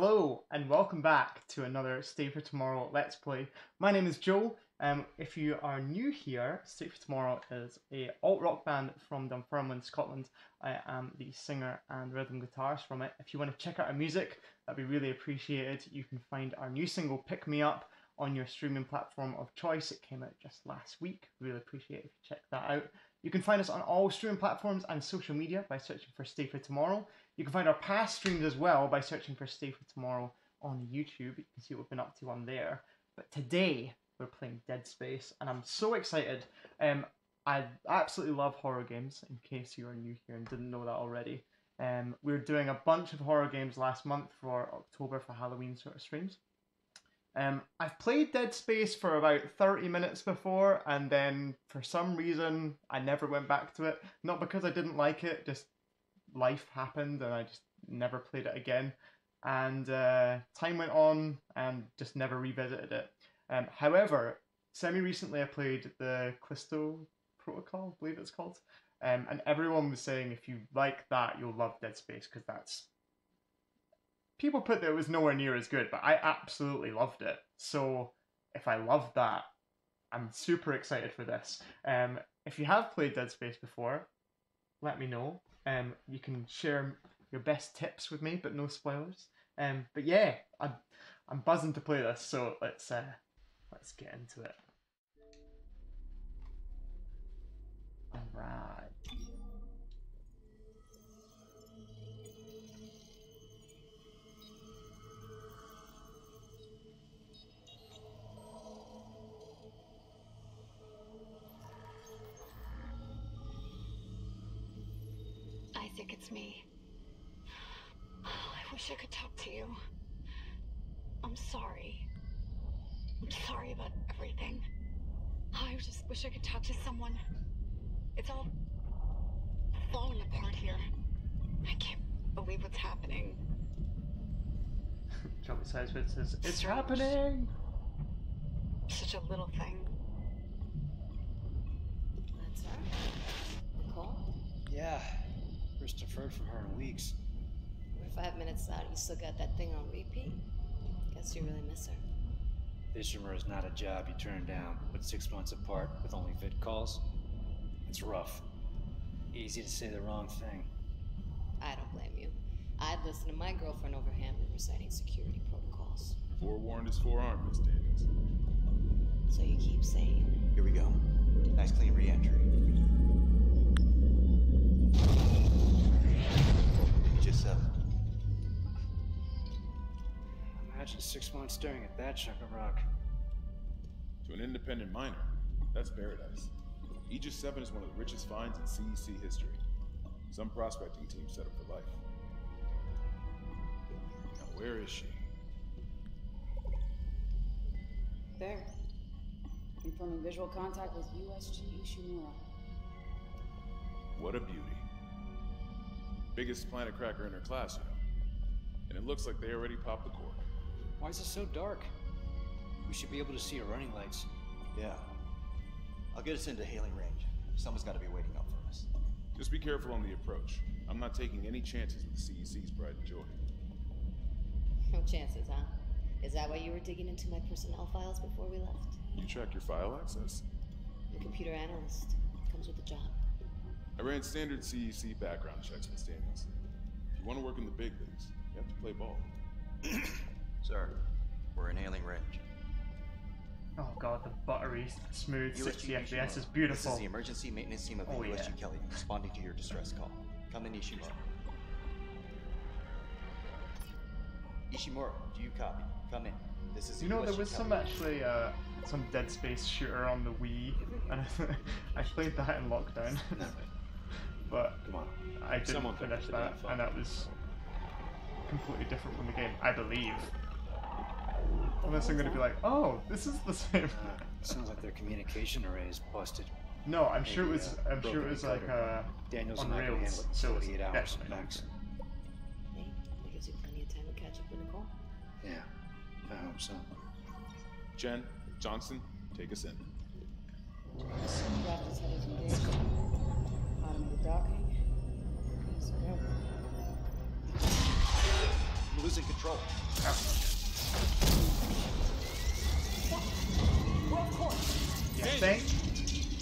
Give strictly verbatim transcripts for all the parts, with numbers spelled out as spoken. Hello and welcome back to another Stay For Tomorrow Let's Play. My name is Joel. Um, if you are new here, Stay For Tomorrow is an alt-rock band from Dunfermline, Scotland. I am the singer and rhythm guitarist from it. If you want to check out our music, that'd be really appreciated. You can find our new single, Pick Me Up, on your streaming platform of choice. It came out just last week. Really appreciate it if you check that out. You can find us on all streaming platforms and social media by searching for Stay For Tomorrow. You can find our past streams as well by searching for Stay For Tomorrow on YouTube. You can see what we've been up to on there. But today, we're playing Dead Space, and I'm so excited. Um, I absolutely love horror games, in case you are new here and didn't know that already. Um, we were doing a bunch of horror games last month for October for Halloween sort of streams. Um, I've played Dead Space for about thirty minutes before, and then for some reason I never went back to it. Not because I didn't like it, just life happened and I just never played it again. And uh, time went on and just never revisited it. Um, however, semi-recently I played the Callisto Protocol, I believe it's called. Um, and everyone was saying if you like that, you'll love Dead Space, because that's... People put that it was nowhere near as good, but I absolutely loved it. So if I loved that, I'm super excited for this. Um, if you have played Dead Space before, let me know. Um, you can share your best tips with me, but no spoilers. Um, but yeah, I'm, I'm buzzing to play this, so let's uh, let's get into it. All right. It's me. I wish I could talk to you. I'm sorry. I'm sorry about everything. I just wish I could talk to someone. It's all falling apart here. I can't believe what's happening. Joey Sizewit says, it's so happening! Such a little thing. That's her. Nicole? Yeah. First deferred from her in weeks. We're five minutes out. You still got that thing on repeat? Guess you really miss her. Ishimura is not a job you turn down, but six months apart with only vid calls? It's rough. Easy to say the wrong thing. I don't blame you. I'd listen to my girlfriend over Hamlin reciting security protocols. Forewarned is forearmed, Miss Davis. So you keep saying. Here we go. Nice clean re-entry. Yourself. Imagine six months staring at that chunk of rock. To an independent miner, that's paradise. Aegis seven is one of the richest finds in C E C history. Some prospecting team set up for life. Now where is she? There. Confirming visual contact with U S G Ishimura. What a beauty. Biggest planet cracker in her class, you know. And it looks like they already popped the cork. Why is it so dark? We should be able to see her running lights. Yeah. I'll get us into hailing range. Someone's got to be waiting up for us. Just be careful on the approach. I'm not taking any chances with the C E C's pride and joy. No chances, huh? Is that why you were digging into my personnel files before we left? You track your file access? The computer analyst. Comes with the job. I ran standard C E C background checks, Miss Daniels. If you want to work in the big leagues, you have to play ball. Sir, we're in hailing range. Oh god, the buttery, smooth sixty F P S is beautiful. This is the emergency maintenance team of the oh, U S G yeah. Kelly, responding to your distress call. Come in, Ishimura. Ishimura, do you copy? Come in. This is you know, U S G there was Kelly. Some actually, uh, some Dead Space shooter on the Wii, and I played that in lockdown. But come on. I didn't Someone finish that, and that was completely different from the game, I believe. Unless I'm going to be like, oh, this is the same. Uh, sounds like their communication array is busted. No, I'm Maybe, sure it was. I'm uh, sure it was like uh, Daniel's on rails, so it's eight hours max. Hey, that gives you plenty of time to catch up with Nicole. Yeah, I hope so. Jen, Johnson, take us in. Let's go. Docking. from losing control. Well, of course. Yeah, thank you.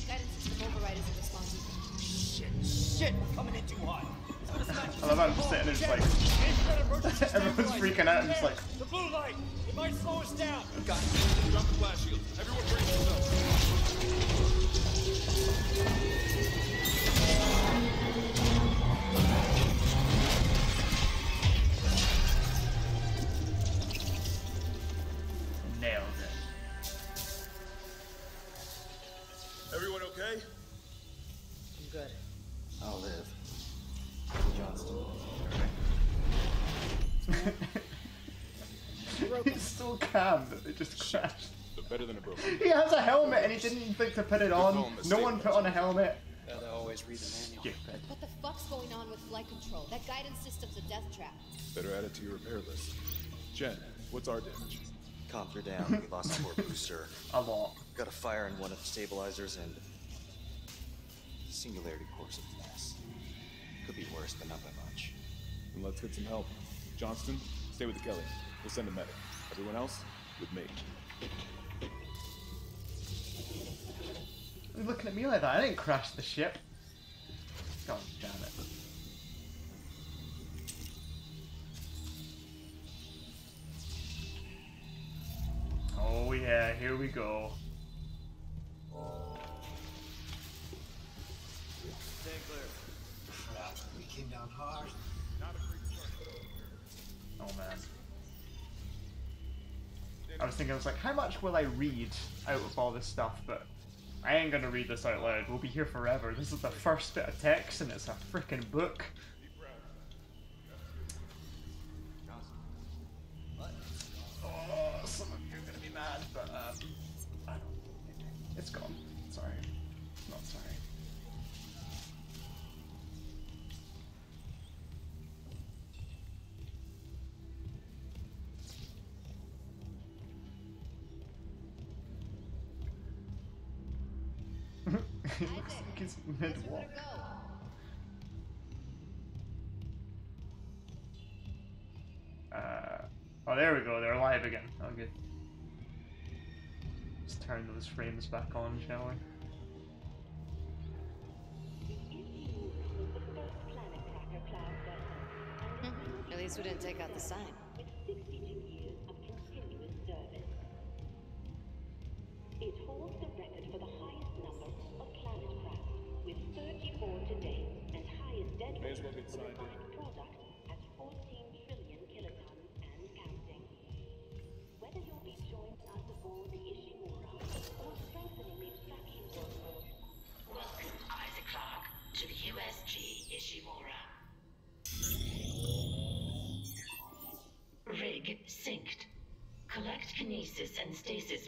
Guidance system override isn't responsive. Shit, shit, we're coming in too hot. I love how I'm just sitting there just like, everyone's freaking out and just like... The blue light! It might slow us down! Got it. Drop the flash shield. Everyone brace yourself. Nailed it. Everyone okay? I'm good. I'll live. Johnston. He's still calm that they just crashed. But better than a broken. He has a helmet and he didn't think to put it on. No one put on a helmet. Yeah, they always read the manual. Yeah. What the fuck's going on with flight control? That guidance system's a death trap. Better add it to your repair list. Jen, what's our damage? Comp, you're down. We lost four booster. A lot. Got a fire in one of the stabilizers and singularity course of mass. Could be worse, but not by much. Then let's get some help. Johnston, stay with the Kelly. We'll send a medic. Everyone else, with me. You're looking at me like that. I didn't crash the ship. God damn it. Oh yeah, here we go. Stay clear. We came down hard. Oh man. I was thinking, I was like, how much will I read out of all this stuff? But I ain't gonna read this out loud. We'll be here forever. This is the first bit of text and it's a freaking book. Oh, some of you are gonna be mad, but um, I don't know. It's gone. Sorry. Not sorry. He looks like he's mid-walk. Uh, oh, there we go. They're alive again. Oh, good. Let's turn those frames back on, shall we? Hmm. At least we didn't take out the sign.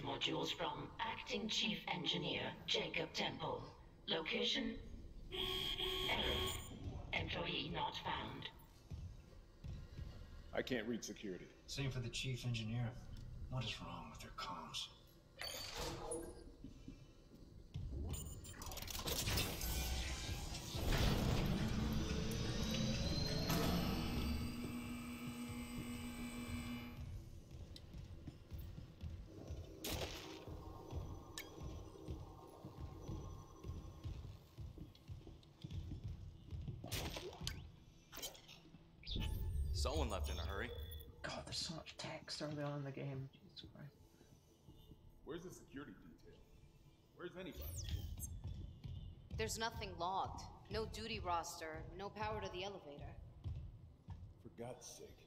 Modules from Acting Chief Engineer Jacob Temple. Location? Error. Employee not found. I can't read security. Same for the Chief Engineer. What is wrong with their comms? Someone left in a hurry. God, there's so much text early on in the game. Jesus Christ. Where's the security detail? Where's anybody? There's nothing logged. No duty roster. No power to the elevator. For God's sake.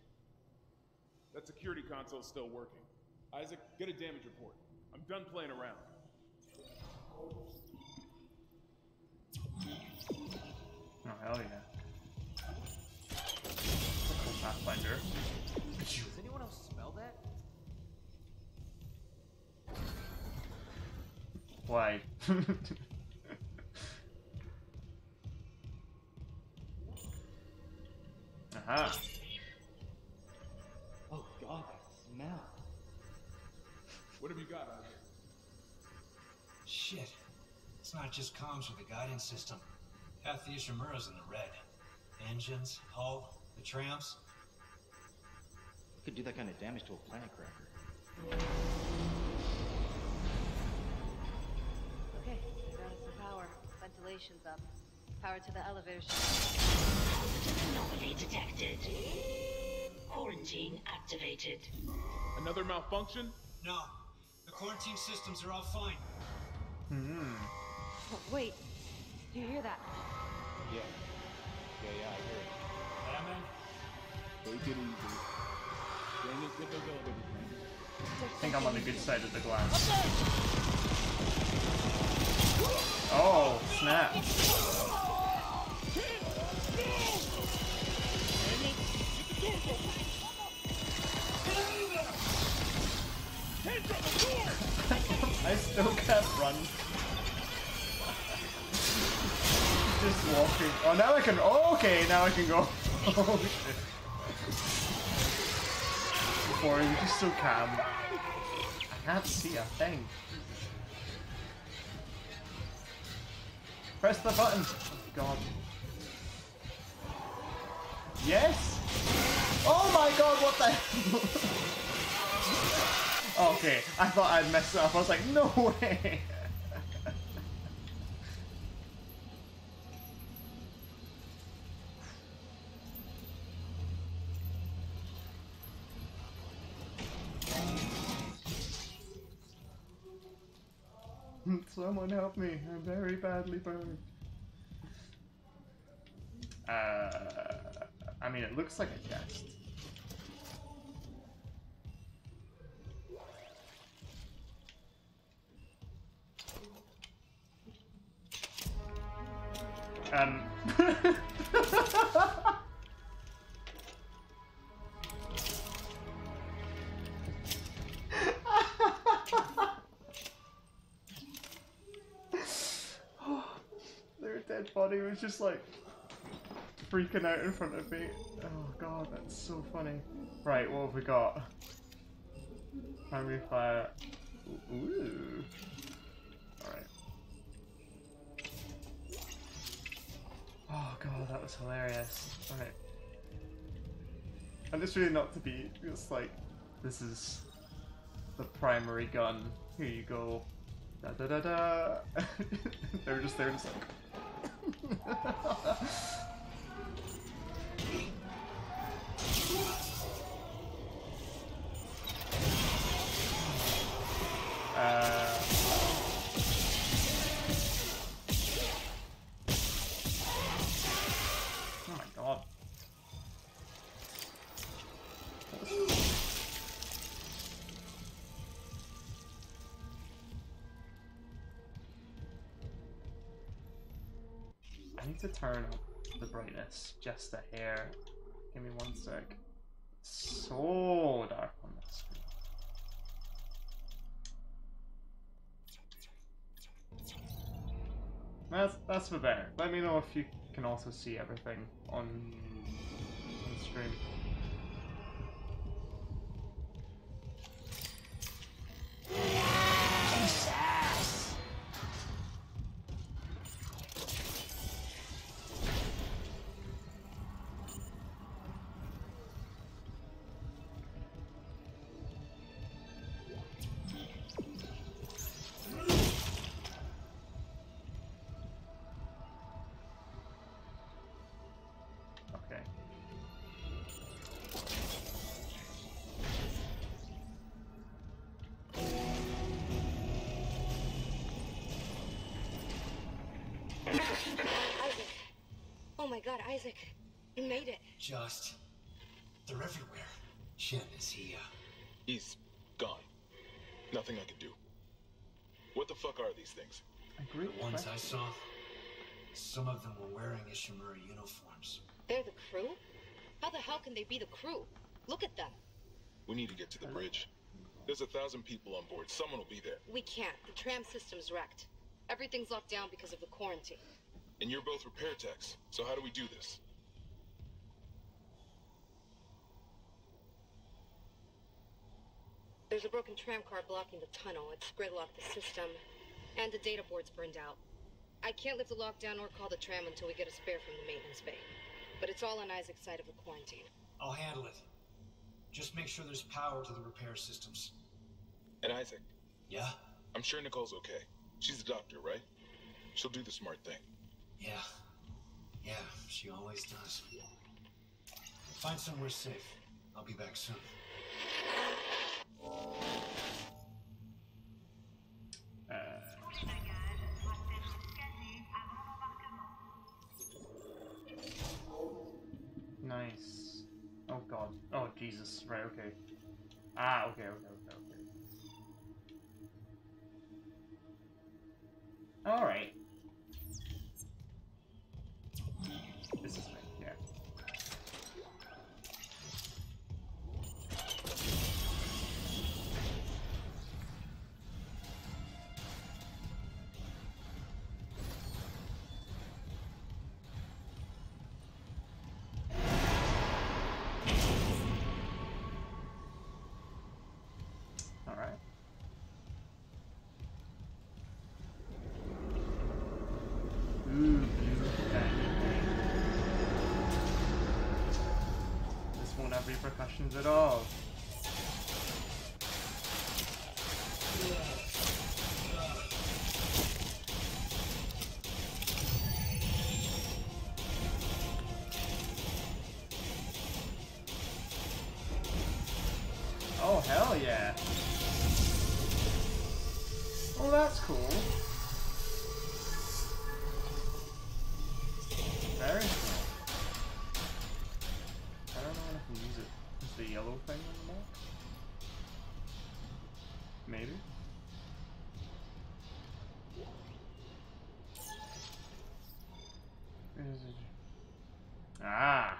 That security console's still working. Isaac, get a damage report. I'm done playing around. Oh, hell yeah. Pathfinder. Does anyone else smell that? Why? Aha. Oh god, that smell. What have you got out here? Shit. It's not just comms with the guidance system. Half the Ishimura's in the red. Engines, hull, the tramps. could do that kind of damage to a planet cracker. Okay, I got us some power. Ventilation's up. Power to the elevator shaft. Anomaly detected. Quarantine activated. Another malfunction? No. The quarantine systems are all fine. Mm-hmm. Oh, wait. Do you hear that? Yeah. Yeah, yeah, I hear it. Yeah, man. Take it easy. Bring us the elevator. I think I'm on the good side of the glass. Oh, snap. I still can't run. Just walking. Oh, now I can. Oh, okay, now I can go. Oh shit. Before you just so calm. I can't see a thing. Press the button. Oh god. Yes. Oh my god, what the hell? Okay, I thought I'd messed up. I was like, no way. Someone help me. I'm very badly burned. Uh... I mean, it looks like a chest. Um. Their dead body was just like freaking out in front of me. Oh god, that's so funny. Right, what have we got? Primary fire. Ooh. Alright. Oh god, that was hilarious. Alright. And it's really not to be, it's like, this is the primary gun. Here you go. Da da da da. They were just there and it's like. Uh, oh my god. I need to turn up the brightness just a hair. Give me one sec. It's so dark on this screen. That's, that's for better. Let me know if you can also see everything on, on the stream. Jesus! Oh my god, Isaac, you made it. Just, they're everywhere. Shen, is he, uh... He's gone. Nothing I can do. What the fuck are these things? The ones I saw, some of them were wearing Ishimura uniforms. They're the crew? How the hell can they be the crew? Look at them. We need to get to the bridge. There's a thousand people on board. Someone will be there. We can't. The tram system's wrecked. Everything's locked down because of the quarantine. And you're both repair techs, so how do we do this? There's a broken tram car blocking the tunnel. It's gridlocked the system, and the data board's burned out. I can't lift the lockdown or call the tram until we get a spare from the maintenance bay. But it's all on Isaac's side of the quarantine. I'll handle it. Just make sure there's power to the repair systems. And Isaac. Yeah? I'm sure Nicole's okay. She's a doctor, right? She'll do the smart thing. Yeah. Yeah, she always does. Find somewhere safe. I'll be back soon. Uh... Nice. Oh god. Oh Jesus. Right, okay. Ah, okay, okay, okay, okay. Alright. This is me. Repercussions at all. Oh, hell yeah. Well, that's cool. Very cool. Yellow thing on the map? Maybe? Is it... Ah!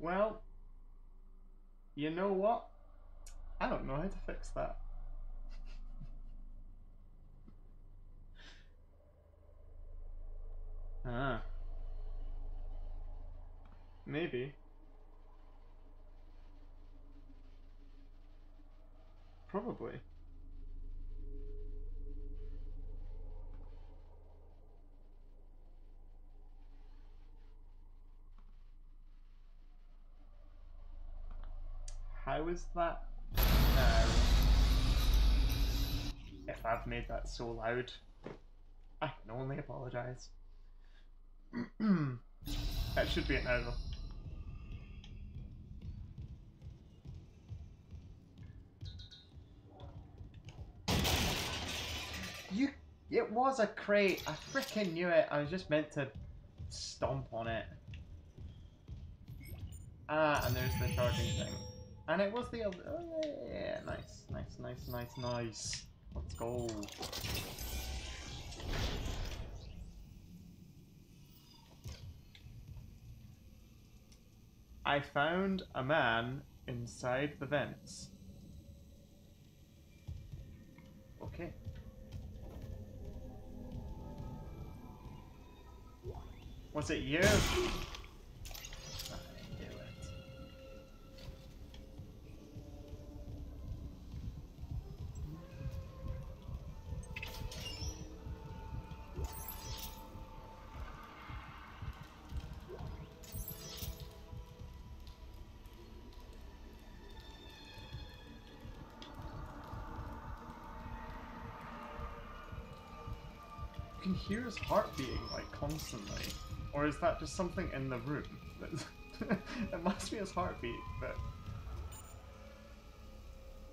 Well, you know what? I don't know how to fix that. Ah. Maybe. Probably. How is that? No. If I've made that so loud, I can only apologise. That should be it now though. You, it was a crate. I freaking knew it. I was just meant to stomp on it. Ah, and there's the charging thing. And it was the other. Oh, yeah, nice, nice, nice, nice, nice. Let's go. I found a man inside the vents. Okay. Was it you? Hear his heart beating like constantly, or is that just something in the room? It must be his heartbeat, but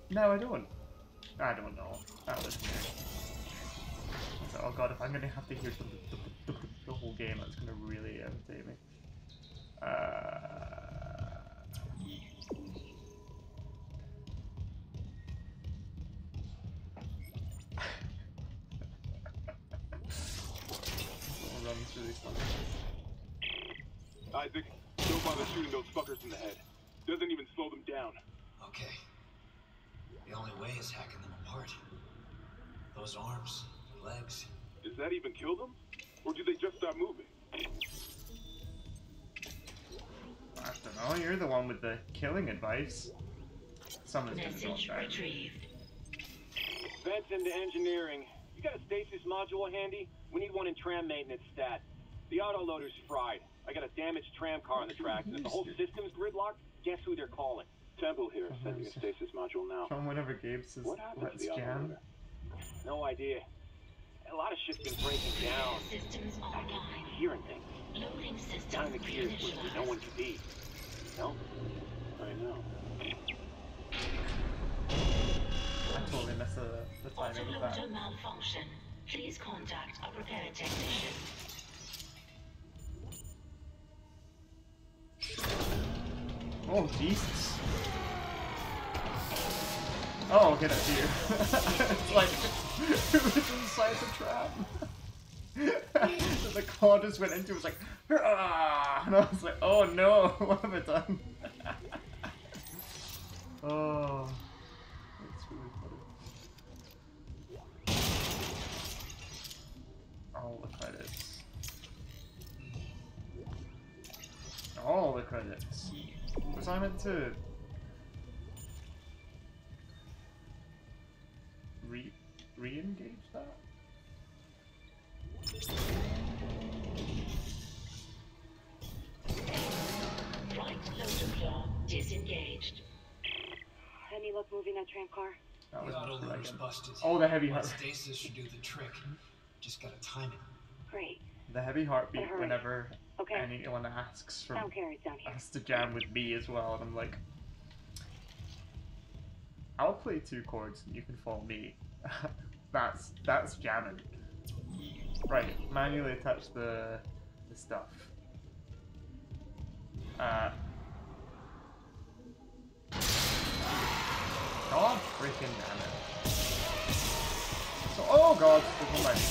no, I don't. I don't know. That was weird. So, oh god, if I'm gonna have to hear the, the, the, the whole game, that's gonna really irritate me. Uh. Isaac, don't why they're shooting those fuckers in the head. Doesn't even slow them down. Okay. The only way is hacking them apart. Those arms, legs. Does that even kill them? Or do they just stop moving? I don't know, you're the one with the killing advice. Someone's gonna go back. Vent's into engineering. You got a stasis module handy? We need one in tram maintenance stat. The autoloader's fried. I got a damaged tram car on the tracks, and if the whole system's gridlocked, guess who they're calling? Temple here, oh, sending a stasis module now. From whatever Gabe says, what happened let's to the jam. Autoloader? No idea. A lot of shit's been breaking down. Systems I keep hearing things. Loading systems down the gears where no one can be. No? I know. I totally messed up the timing of that. Autoloader malfunction. Please contact a repair technician. Oh, Jesus. Oh, okay, that's here. It's like, it was inside the trap. The car just went into it, was like, ah! And I was like, oh no, what have I done? Oh, that's really funny. All the credits. All the credits. Was I meant to re re-engage that? Right loader claw disengaged. Any luck moving that tram car? That was the autoloader's busted. Oh, the heavy heart. Stasis should do the trick. Just gotta time it. Great. The heavy heartbeat whenever okay. anyone asks for us to jam with me as well, and I'm like, I'll play two chords and you can follow me. that's that's jamming. Right, manually attach the the stuff. Uh God freaking damn it. So oh god, there's no light.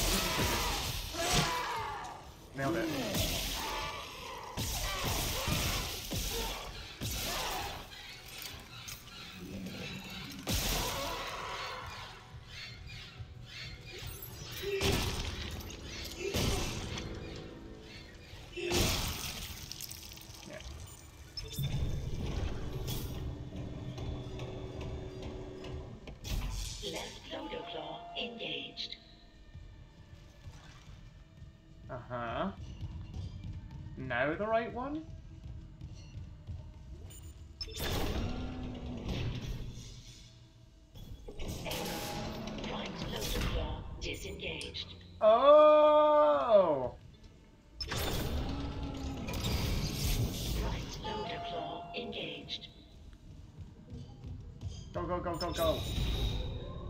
Nailed it. Uh-huh. Now the right one? Right loader claw disengaged. Oh! Right loader claw engaged. Go, go, go, go, go.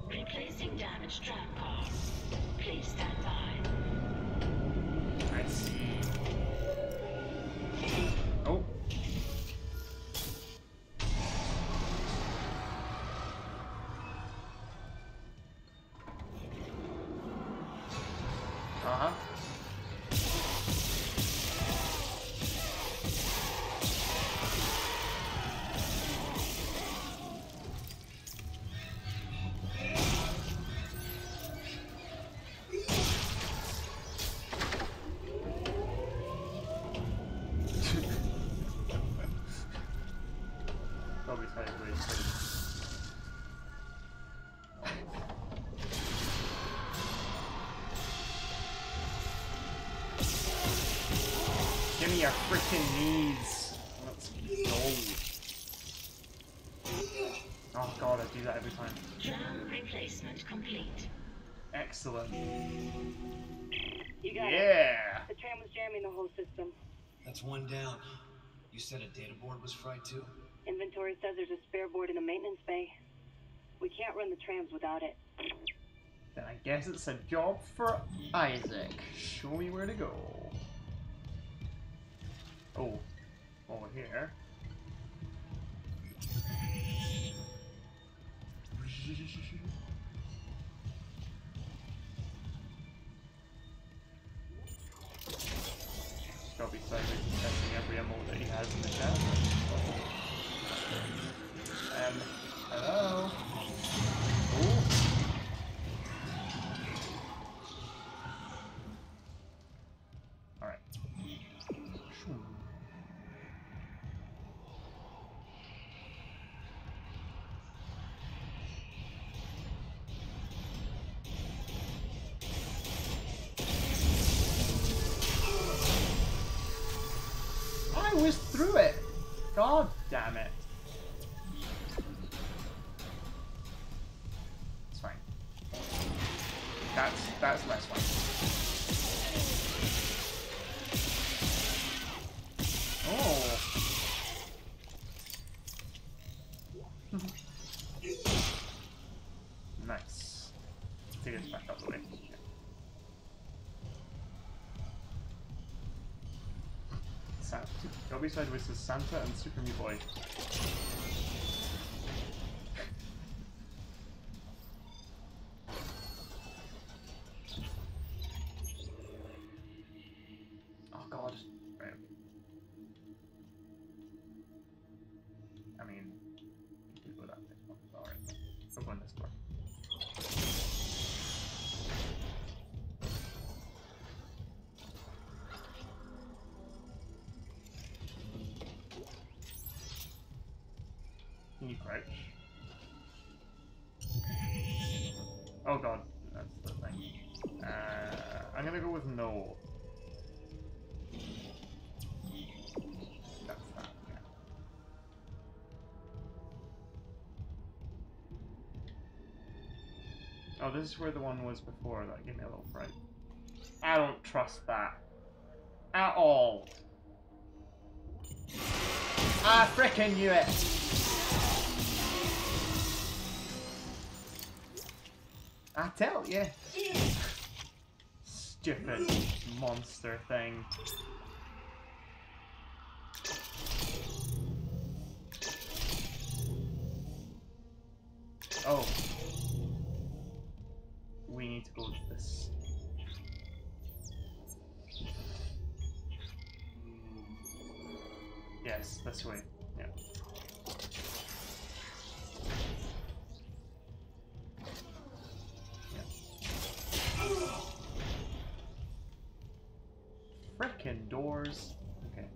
Replacing damaged tram car. Please stand by. Nice. Oh. Uh-huh. Your freaking knees. Let's go. Oh god, I do that every time. Tram replacement complete. Excellent. You got yeah. It. The tram was jamming the whole system. That's one down. You said a data board was fried too? Inventory says there's a spare board in the maintenance bay. We can't run the trams without it. Then I guess it's a job for Isaac. Show me where to go. Oh, over here. Go, probably saving testing every emerald that he has in the chest. Um, hello? Ooh. Alright. Through it. God damn it. It's fine. That's that's less fine. Oh. Nice. Take this back up the way. Gobby sideways is Santa and Super Me Boy. Oh god. Right. I mean, we go that way. Alright. We're going this door. Crouch. Oh god, that's the thing. Uh, I'm gonna go with no. That's that, yeah. Oh, this is where the one was before that gave me a little fright. I don't trust that. At all. I frickin' knew it! I tell you, yeah. Stupid monster thing. Oh, we need to go to this. Yes, this way. Yeah. Frickin' doors. Okay.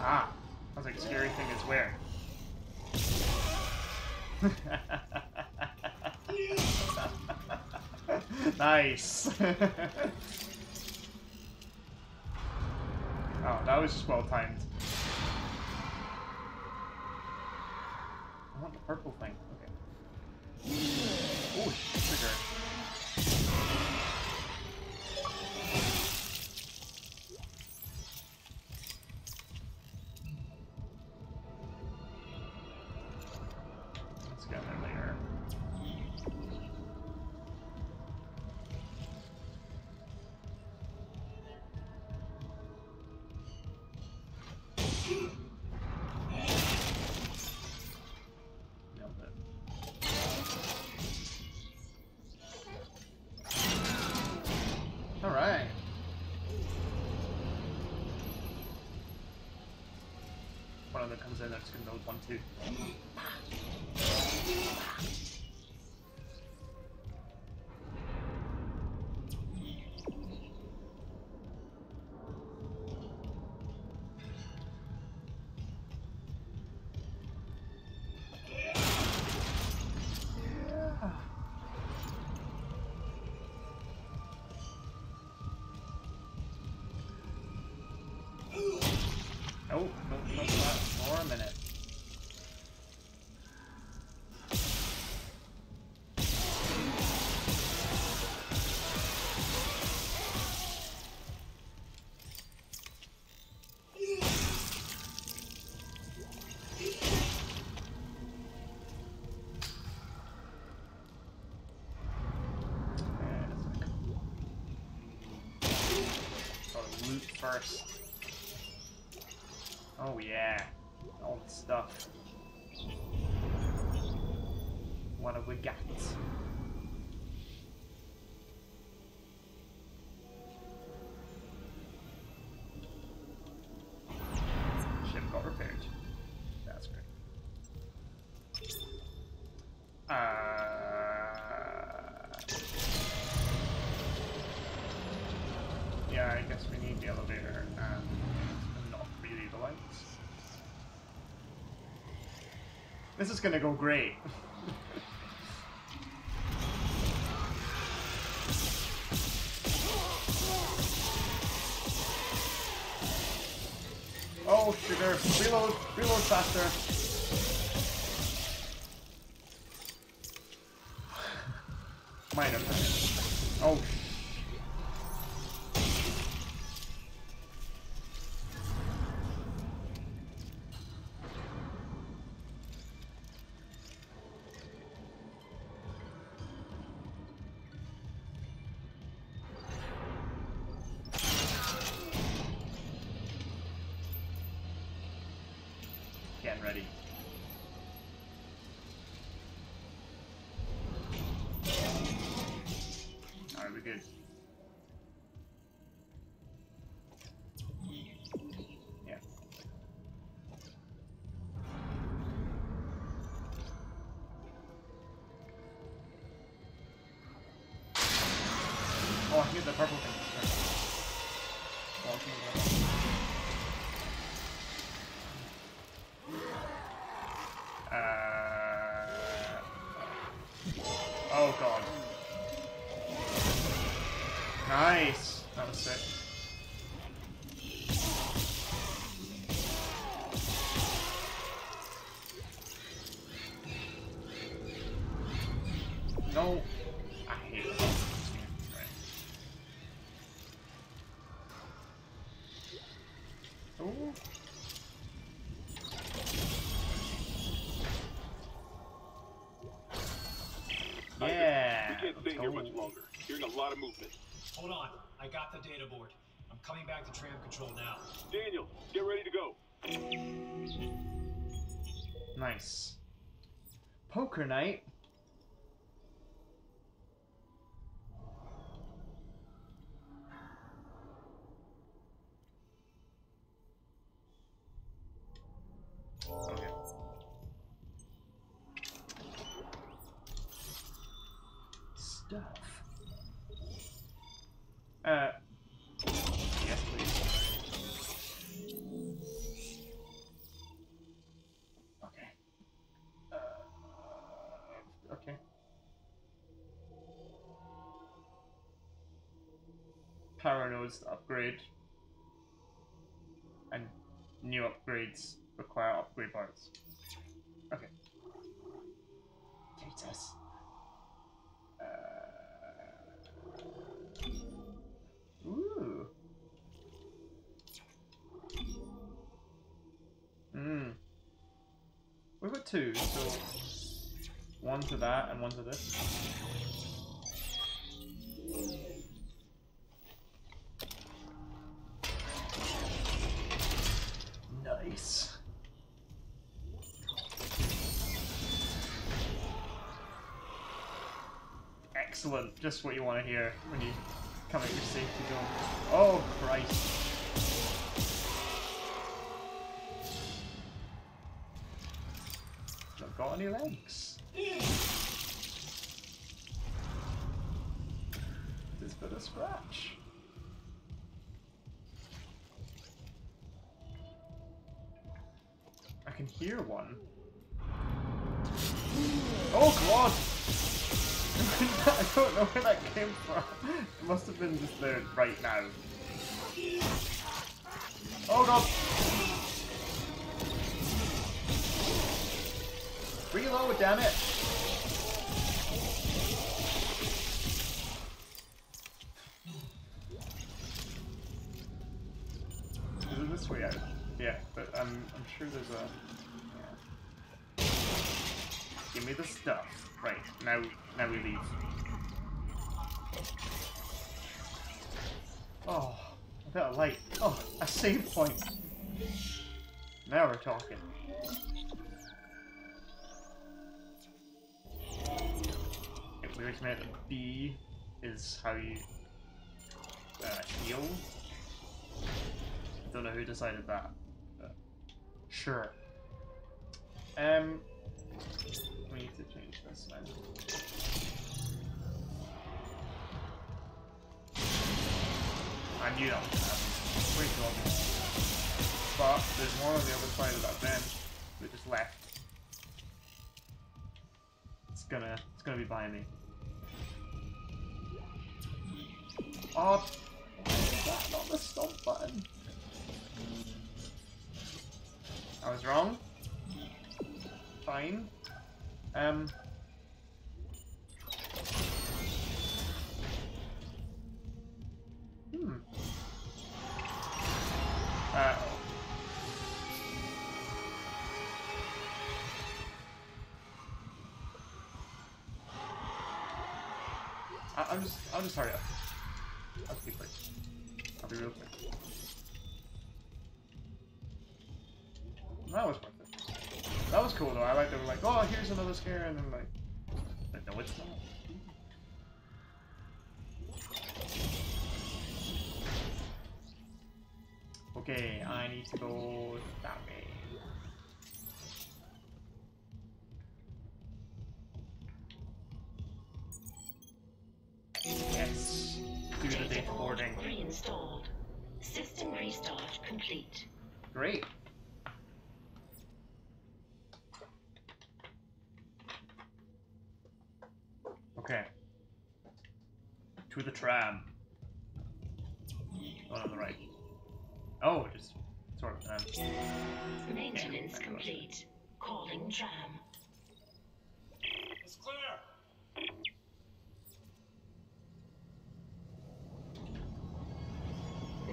Ah, I was like, scary thing is where? Nice! Oh, that was just well timed. I want the purple thing. Okay. Oh, sugar. That comes in, I'm just gonna build one, two. first. Oh yeah, old stuff. What have we got? Ship got repaired. That's great. Uh. Yeah, I guess we need the elevator and not really the lights. This is gonna go great. Oh, sugar. Reload. Reload faster. Might have done it. Oh, oh, I can get the purple thing. Sure. Oh, I uh... oh god. Nice! That was sick. No. Hold on, I got the data board. I'm coming back to tram control now. Daniel, get ready to go. Nice. Poker night. Uh, yes, please. Okay. Uh, okay. Power nodes to upgrade. And new upgrades require upgrade parts. Okay. Jesus. Hmm. We've got two, so one to that and one to this. Nice. Excellent. Just what you want to hear when you come at your safety zone. Oh, Christ. Got any legs? Yeah. This bit of scratch. I can hear one. Oh god! I don't know where that came from. It must have been just there right now. Oh god! Reload, damn it! Is it this way out? Yeah, but I'm I'm sure there's a. Yeah. Give me the stuff. Right now, now we leave. Oh, A bit of light. Oh, a save point. Now we're talking. Okay, we always meant that B is how you uh, heal. Don't know who decided that, but sure. Um, we need to change this now. I knew that was happening. Way too obvious. But there's one on the other side of that bench that just left. It's gonna, it's gonna be by me. Oh, is that not the stomp button? I was wrong. Fine. Um. Hmm. Uh oh. I I'm just I'm just hurry up. I'll be quick. I'll be real quick. That was worth it. That was cool though. I like they were like, oh, here's another scare, and then like, but no, it's not. Okay, I need to go that way. Yes. Do the data boarding. Reinstalled. System restart complete. Great. Okay. To the tram. One on the right. Oh, just sort of um, maintenance yeah, complete. Calling tram. It's clear.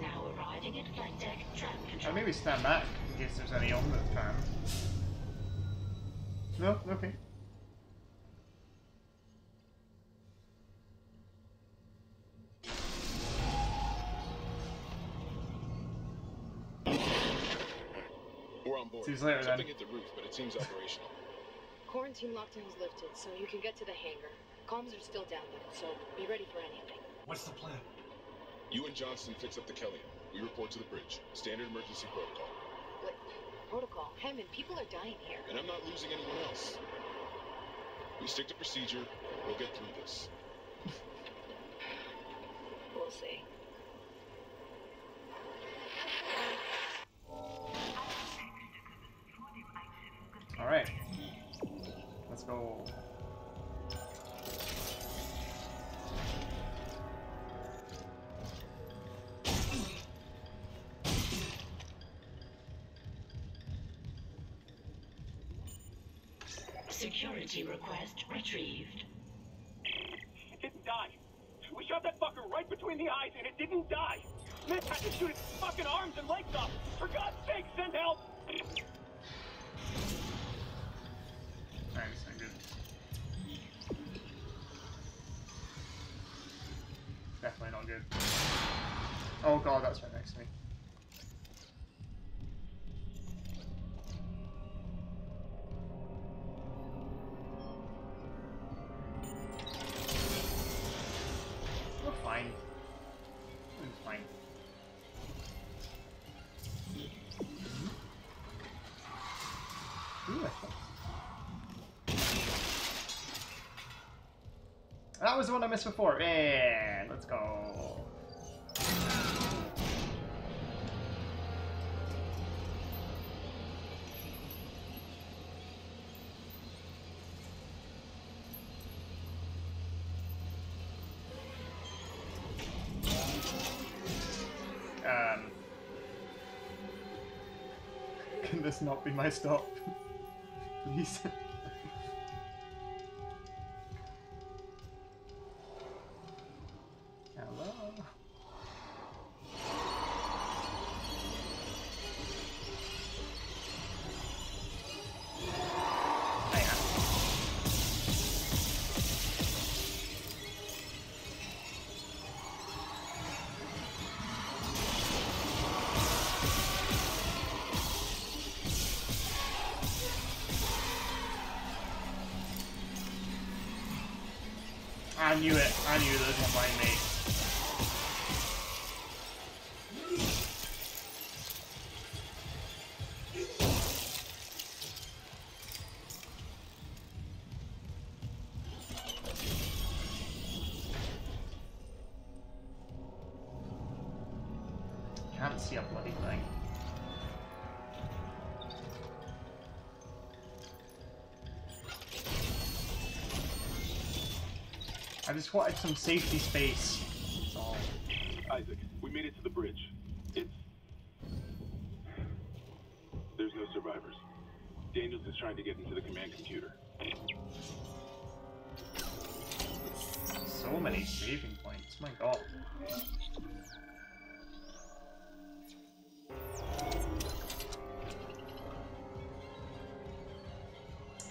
Now arriving at flight deck tram control. I maybe stand back in case there's any on the tram. No, okay. Seems later, something then. Hit the roof, but it seems operational. Quarantine lockdown's lifted, so you can get to the hangar. Comms are still down there, so be ready for anything. What's the plan? You and Johnston fix up the Kellyan. We report to the bridge. Standard emergency protocol. What? Protocol? Hammond, people are dying here. And I'm not losing anyone else. We stick to procedure, we'll get through this. We'll see. Alright, let's go. Security request retrieved. It didn't die. We shot that fucker right between the eyes and it didn't die. Smith had to shoot its fucking arms and legs off. For God's sake, send help! Thanks, I'm good. Definitely not good. Oh god, that's right next to me. We're fine. We're fine. Ooh, I thought. That was the one I missed before. Yeah, let's go. Um, can this not be my stop? Please. I knew it. I knew those were mine, mate. Can't see a bloody thing. I just wanted some safety space. That's all. Isaac, we made it to the bridge. It's... There's no survivors. Daniels is trying to get into the command computer. So many saving points, my god.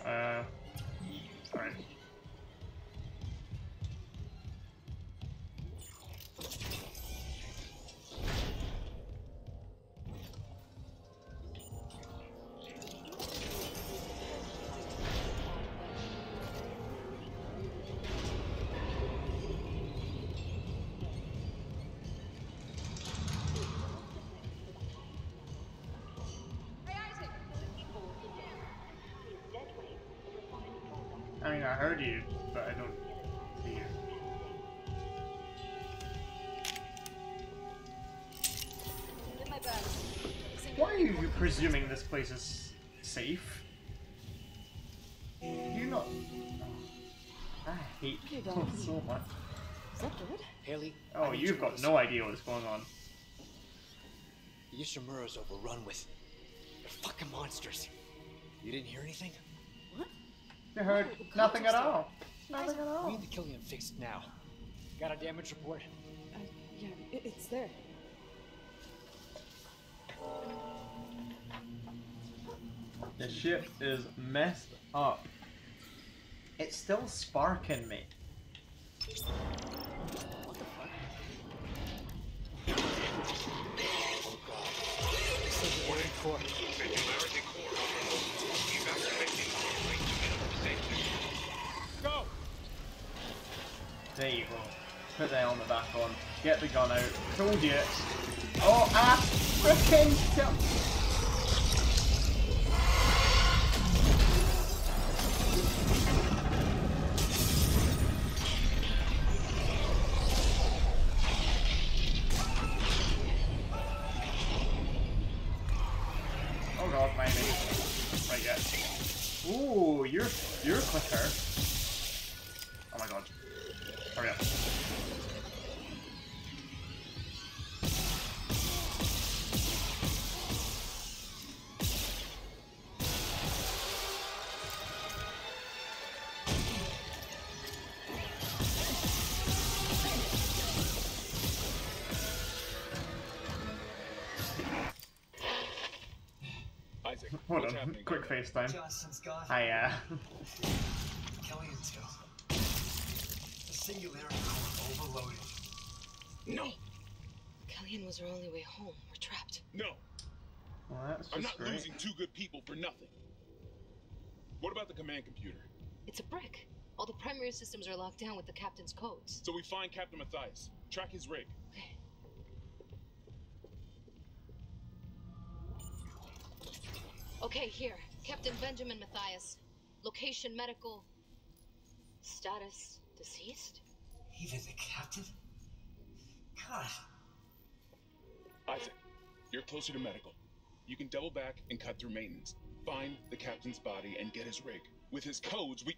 Uh... Alright. I heard you, but I don't see you. Why are you presuming this place is safe? You're not. Oh, I hate people so much. Is that good? Haley. Oh, you've got no idea what's going on. Ishimura's overrun with fucking monsters. You didn't hear anything? You heard nothing at all. Nothing at all. We need to kill him and fix it now. Got a damage report? Uh, yeah, it, it's there. The ship is messed up. It's still sparking, mate. What the fuck? Oh god. This is warning core. Singularity core. Evacuating core rate. Go! There you go. Put the helmet back on. Get the gun out. Told you. Oh, ah! Frickin' jump! Oh god, my name. Right, yeah. Ooh, you're, you're quicker. Oh my god. Hurry up. Isaac, hold on. Quick face time. Hi, uh. Kelly and Till. Singularity core overloaded. No! Kellyanne was our only way home. We're trapped. No! Well, that's just I'm not great. Losing two good people for nothing. What about the command computer? It's a brick. All the primary systems are locked down with the captain's codes. So we find Captain Matthias. Track his rig. Okay. Okay, here. Captain Benjamin Matthias. Location medical... status... deceased? Even the captain? God. Isaac, you're closer to medical. You can double back and cut through maintenance. Find the captain's body and get his rig. With his codes, we...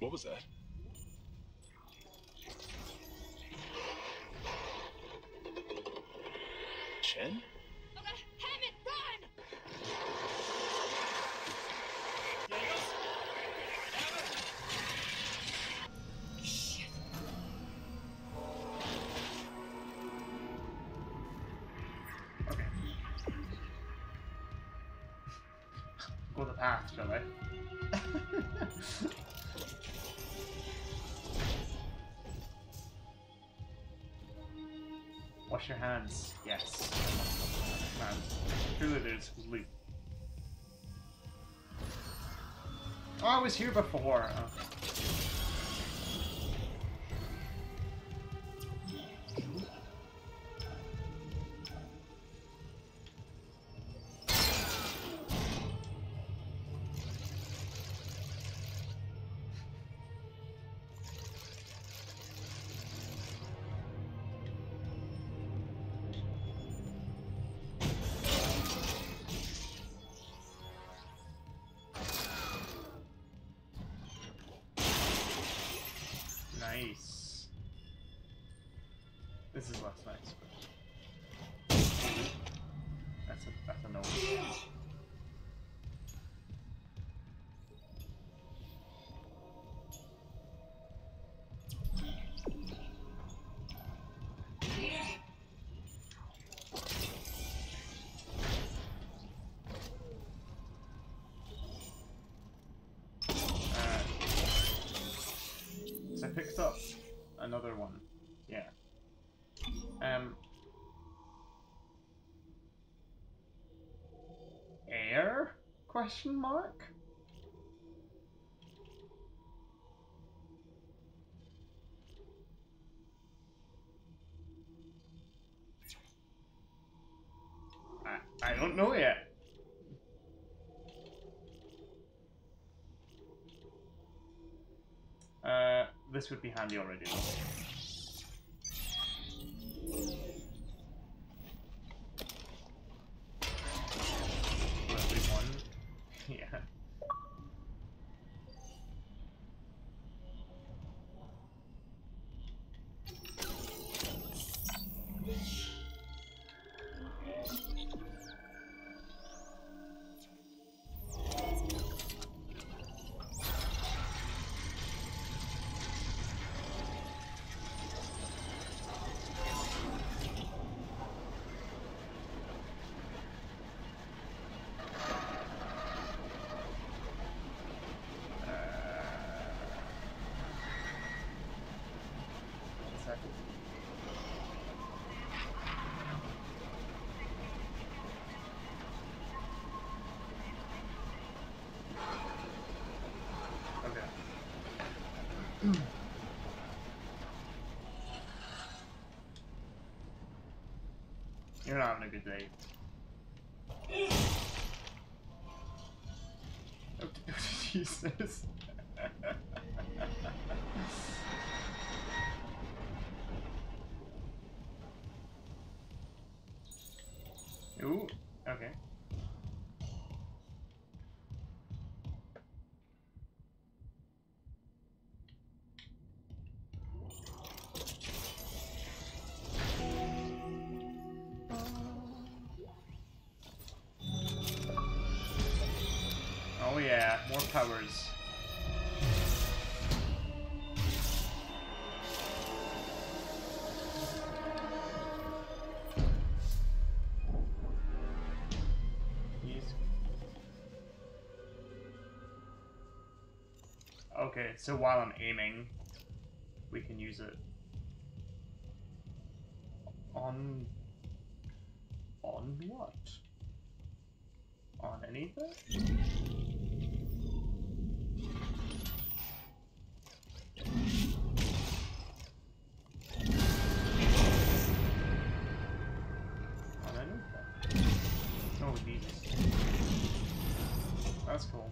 What was that? Chen? Shall I? Wash your hands. Yes. Man, truly there's loot. Oh, I was here before. Oh. picked up another one. Yeah. Um. Air? Question mark? I, I don't know yet. Uh, this would be handy already. You're not having a good day. Oh, Jesus. Ooh, okay. Powers. He's... Okay, so while I'm aiming, we can use it on on what? On anything? That's cool.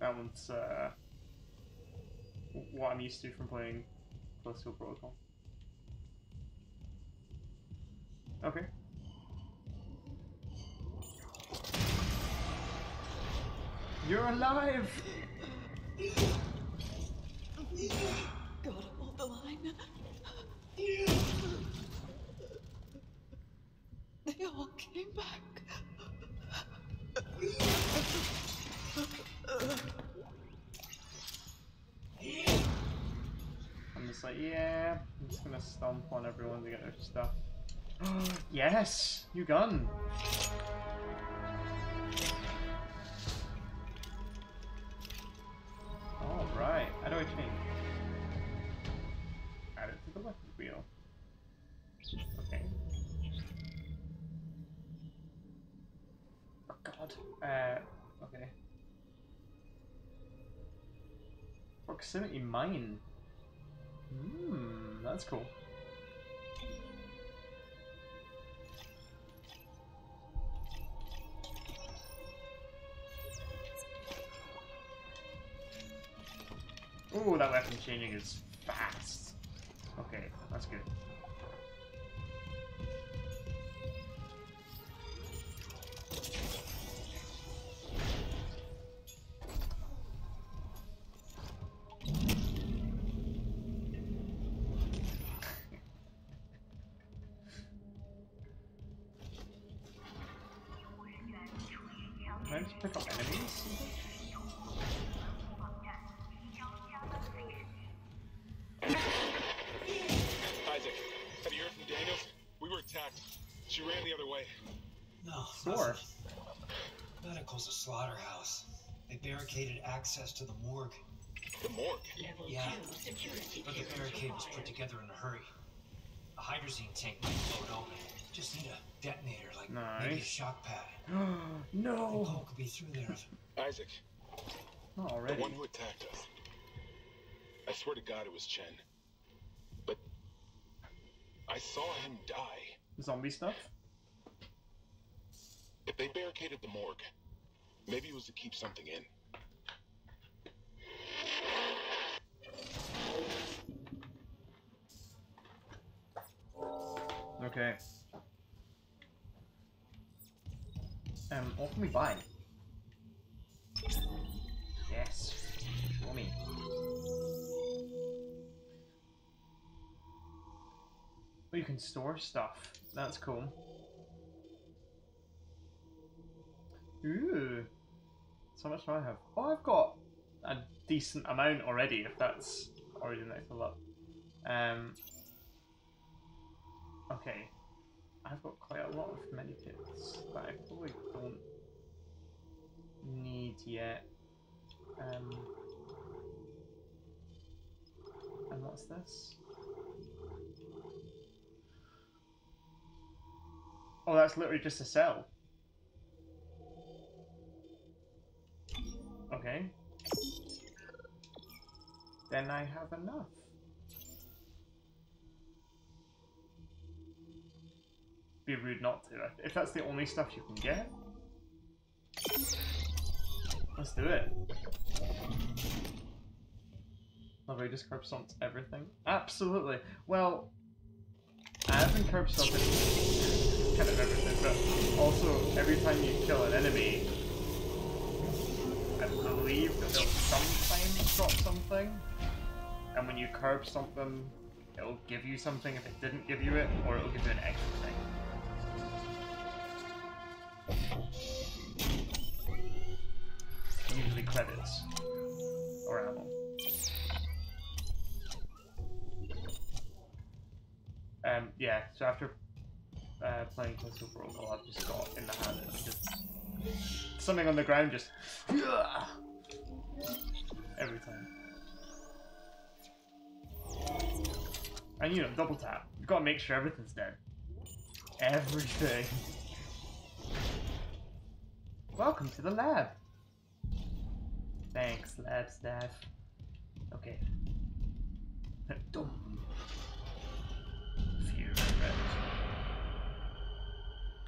That one's uh, what I'm used to from playing Callisto Protocol. Okay. You're alive! God, I'm on the line. They all came back. I'm just like, yeah, I'm just gonna stomp on everyone to get their stuff. Yes! New gun! Alright, how do I change? Add it to the weapon wheel. Okay. Uh, okay. Proximity mine. Hmm, that's cool. Ooh, that weapon changing is fast. Okay, that's good. Pick up enemies? Isaac, have you heard from Daniels? We were attacked. She ran the other way. No. Sure. Medical's a slaughterhouse. They barricaded access to the morgue. The morgue? Yeah, but the barricade was put together in a hurry. A hydrazine tank might blow it open. Just need a detonator, like nice. Maybe a shock pad. No! The Hulk could be through there. Isaac. Already. The one who attacked us. I swear to God it was Chen. But I saw him die. Zombie stuff? If they barricaded the morgue, maybe it was to keep something in. Okay. Um, what can we buy? Yes. Show me. Oh, you can store stuff. That's cool. Ooh. So much do I have? Oh, I've got a decent amount already, if that's originated a lot. Um... Okay, I've got quite a lot of medikits that I probably don't need yet. Um, and what's this? Oh, that's literally just a cell. Okay. Then I have enough. Be rude not to. If that's the only stuff you can get, let's do it. Love how you just curb stomped everything. Absolutely. Well, I have been curb stomping kind of everything, but also every time you kill an enemy, I believe that they'll sometimes drop something, and when you curb stomp them, it'll give you something if it didn't give you it, or it'll give you an extra thing. Usually credits or ammo. Um, yeah, so after uh, playing Callisto Protocol, I've just got in the hand it's just something on the ground just every time. And you know, double tap. You've got to make sure everything's dead. Everything. Welcome to the lab. Thanks, lab staff. Okay. Dumb. Fear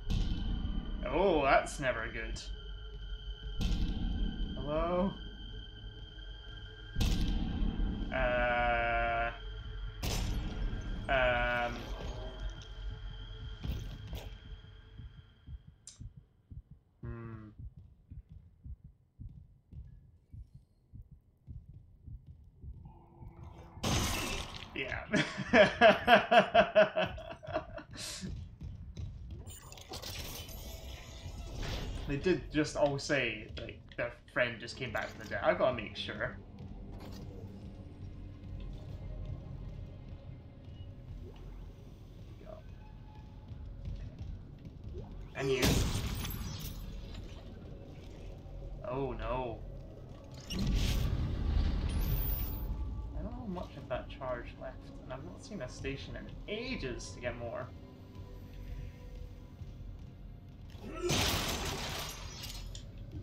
red. Oh, that's never good. Hello? Uh. Um. They did just all say like their friend just came back from the dead. I gotta make sure. And you. Oh no. Much of that charge left, and I've not seen a station in ages to get more.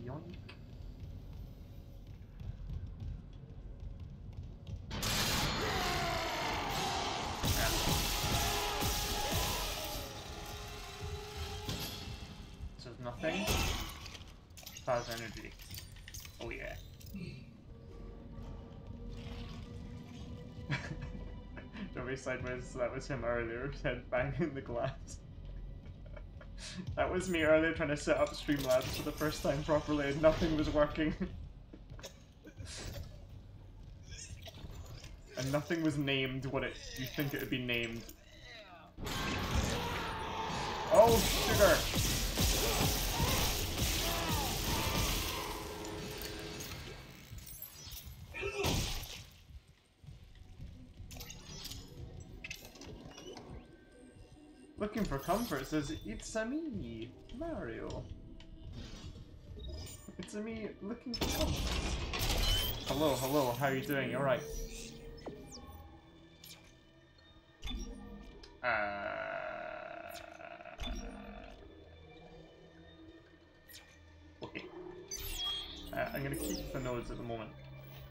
Yoink. So there's nothing. Plasma energy. Oh yeah. Sideways, so that was him earlier, said banging the glass. That was me earlier trying to set up Streamlabs for the first time properly and nothing was working. And nothing was named what it you think it would be named. Oh, sugar! Looking for comfort says, it's a me, Mario. It's a me looking for comfort. Hello, hello, how are you doing? Alright. Uh, okay. Uh, I'm gonna keep the nodes at the moment.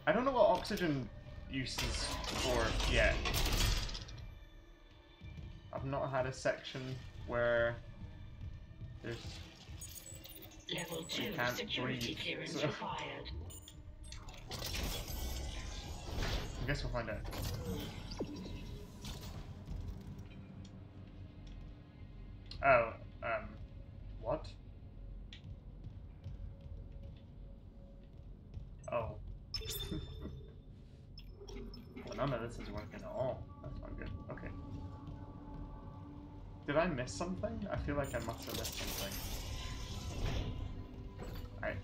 I don't know what oxygen use is for yet. I've not had a section where there's level two security clearance so. Required. I guess we'll find out. Oh, um, what? Oh. Well, none of this is working at all. That's not good. Okay. Did I miss something? I feel like I must have missed something. Alright.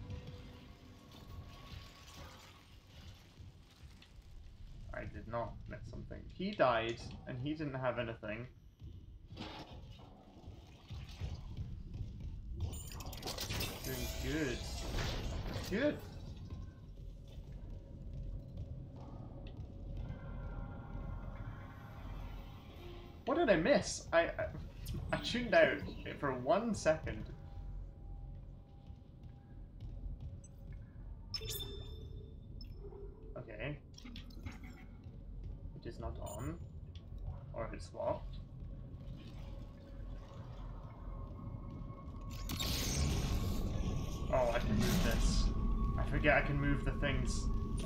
I did not miss something. He died, and he didn't have anything. Doing good. Good. What did I miss? I, I, I tuned out for one second. Okay. It is not on. Or it's locked. Oh, I can move this. I forget I can move the things,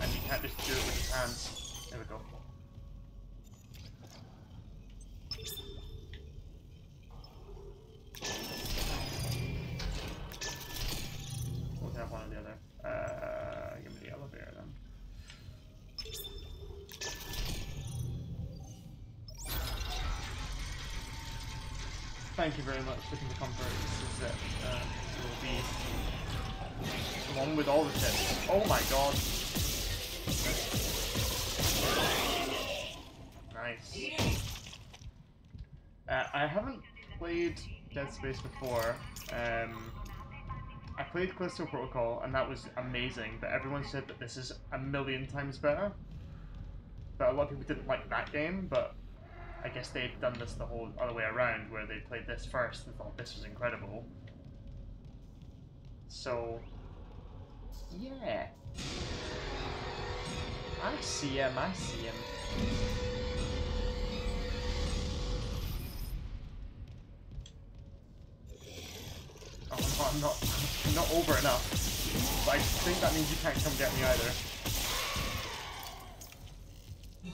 and you can't just do it with your hands. There we go. We'll have one or the other. Uh, give me the elevator then. Thank you very much for the comfort. This is it. Uh, will be. Along with all the chips. Oh my god. Nice. Uh, I haven't played Dead Space before. Um, I played Callisto Protocol and that was amazing, but everyone said that this is a million times better. But a lot of people didn't like that game, but I guess they've done this the whole other way around, where they played this first and thought this was incredible. So, yeah. I see him, I see him. Oh, no, I'm not, I'm not over enough. But I think that means you can't come get me either.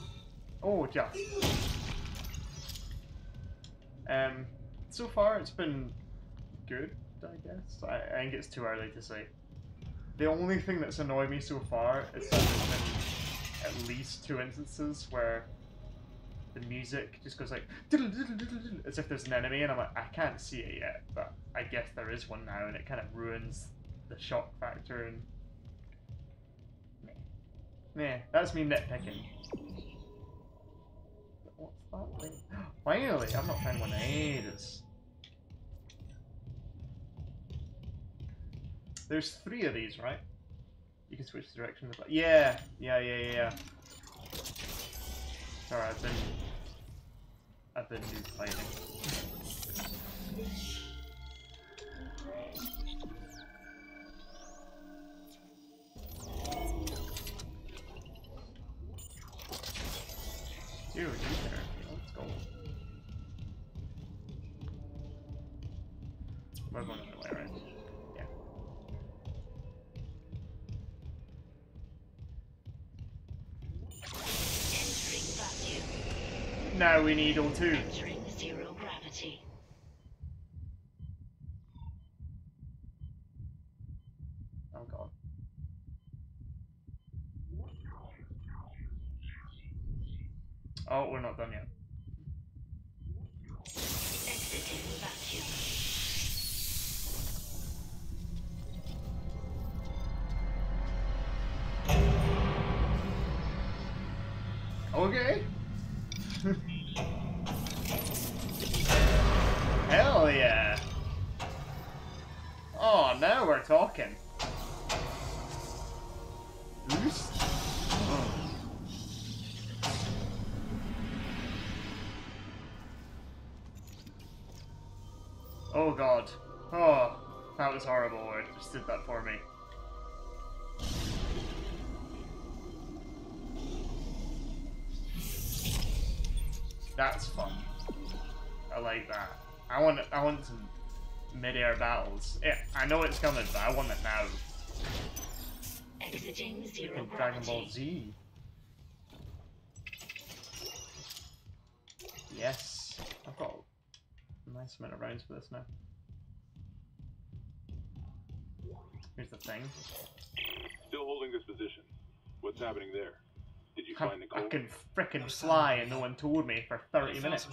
Oh, just. Um, so far it's been good. I guess. I, I think it's too early to say. The only thing that's annoyed me so far is that there's been at least two instances where the music just goes like diddle, diddle, diddle, diddle, as if there's an enemy, and I'm like, I can't see it yet, but I guess there is one now, and it kind of ruins the shock factor. And meh. Meh. That's me nitpicking. What's that thing? Finally! I've not found one of these. There's three of these, right? You can switch the direction of the... Yeah! Yeah, yeah, yeah, yeah. Sorry, I've been... I've been new fighting. Dude, you there. Let's go. We're going another way, right? Now we need all two. Entering zero gravity. Oh god. Oh, we're not done yet. Exiting vacuum. Okay. Hell yeah! Oh, now we're talking. Boost? god. Oh, that was horrible where it just did that for me. That's fun. I like that. I want I want some mid-air battles. It, I know it's coming, but I want it now. Exiting zero Dragon Ball Z. Yes. I've got a nice amount of rounds for this now. Here's the thing. Still holding this position. What's happening there? Did you I, find Nicole? I can frickin' fly and no one told me for thirty minutes.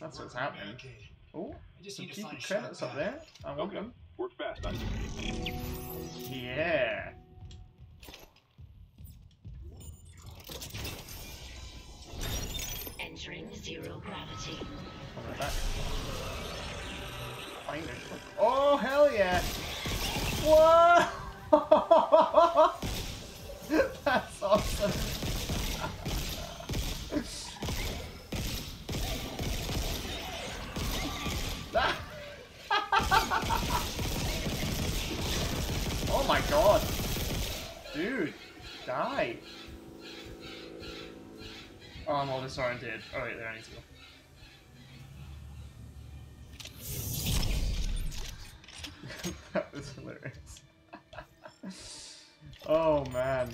That's what's happening. Barricade. Oh, I just some need to find credits up there. I want okay. them. Work fast, I Yeah. Entering zero gravity. I'm right back. Finder. Oh, hell yeah! Whoa! That's awesome. Oh my god. Dude, die. Oh, I'm all disoriented. Oh wait, there I need to go. That was hilarious. Oh man.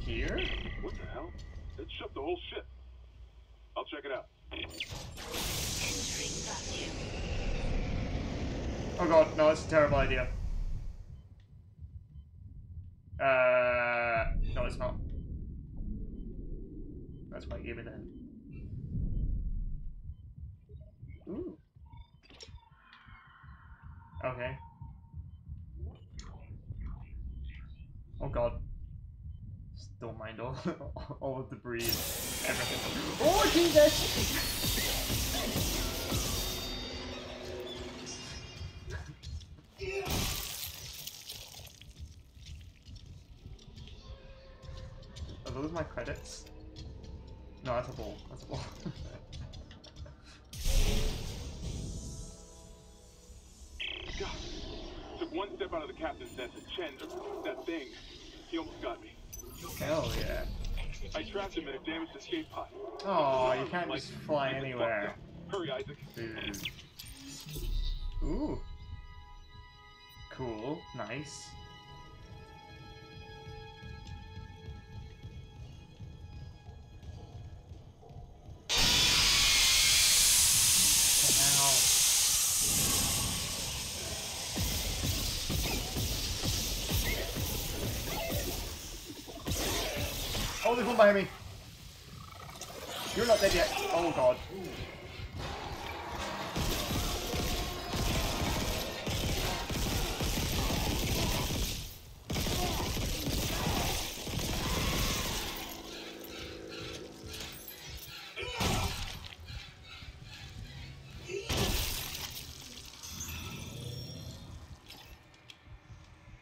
Here? What the hell? It shook the whole ship. I'll check it out. Oh god, no, it's a terrible idea. Uh, no, it's not. That's why I gave it in. Ooh. Okay. Oh god. Just don't mind all all of the debris and everything. Oh Jesus! Yeah. Are those my credits? No, that's a ball. That's a ball. God. Took one step out of the captain's nest and Chen, that thing, he almost got me. Hell yeah. I trapped him in a damaged escape pod. Oh, you can't just fly anywhere. Hurry, Isaac. Dude. Ooh. Cool. Nice. Oh, there's one behind me. You're not dead yet. Oh god. Ooh.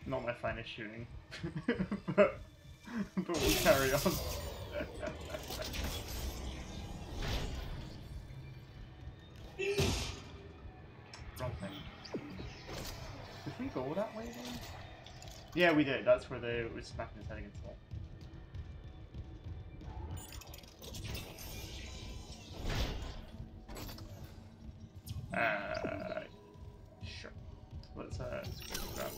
Not my finest shooting, but but we'll carry on. Wrong thing. Did we go that way then? Yeah, we did. That's where they were smacking his head against the wall. Uh, sure. Let's uh. grab it.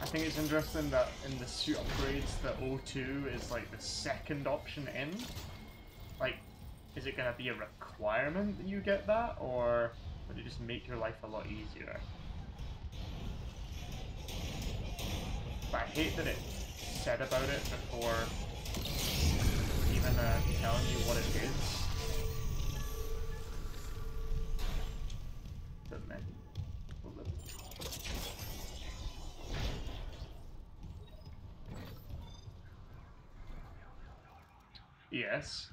I think it's interesting that in the suit upgrades, the O two is like the second option in. Like, is it going to be a requirement that you get that, or would it just make your life a lot easier? But I hate that it said about it before even uh, telling you what it is. Doesn't it? Yes.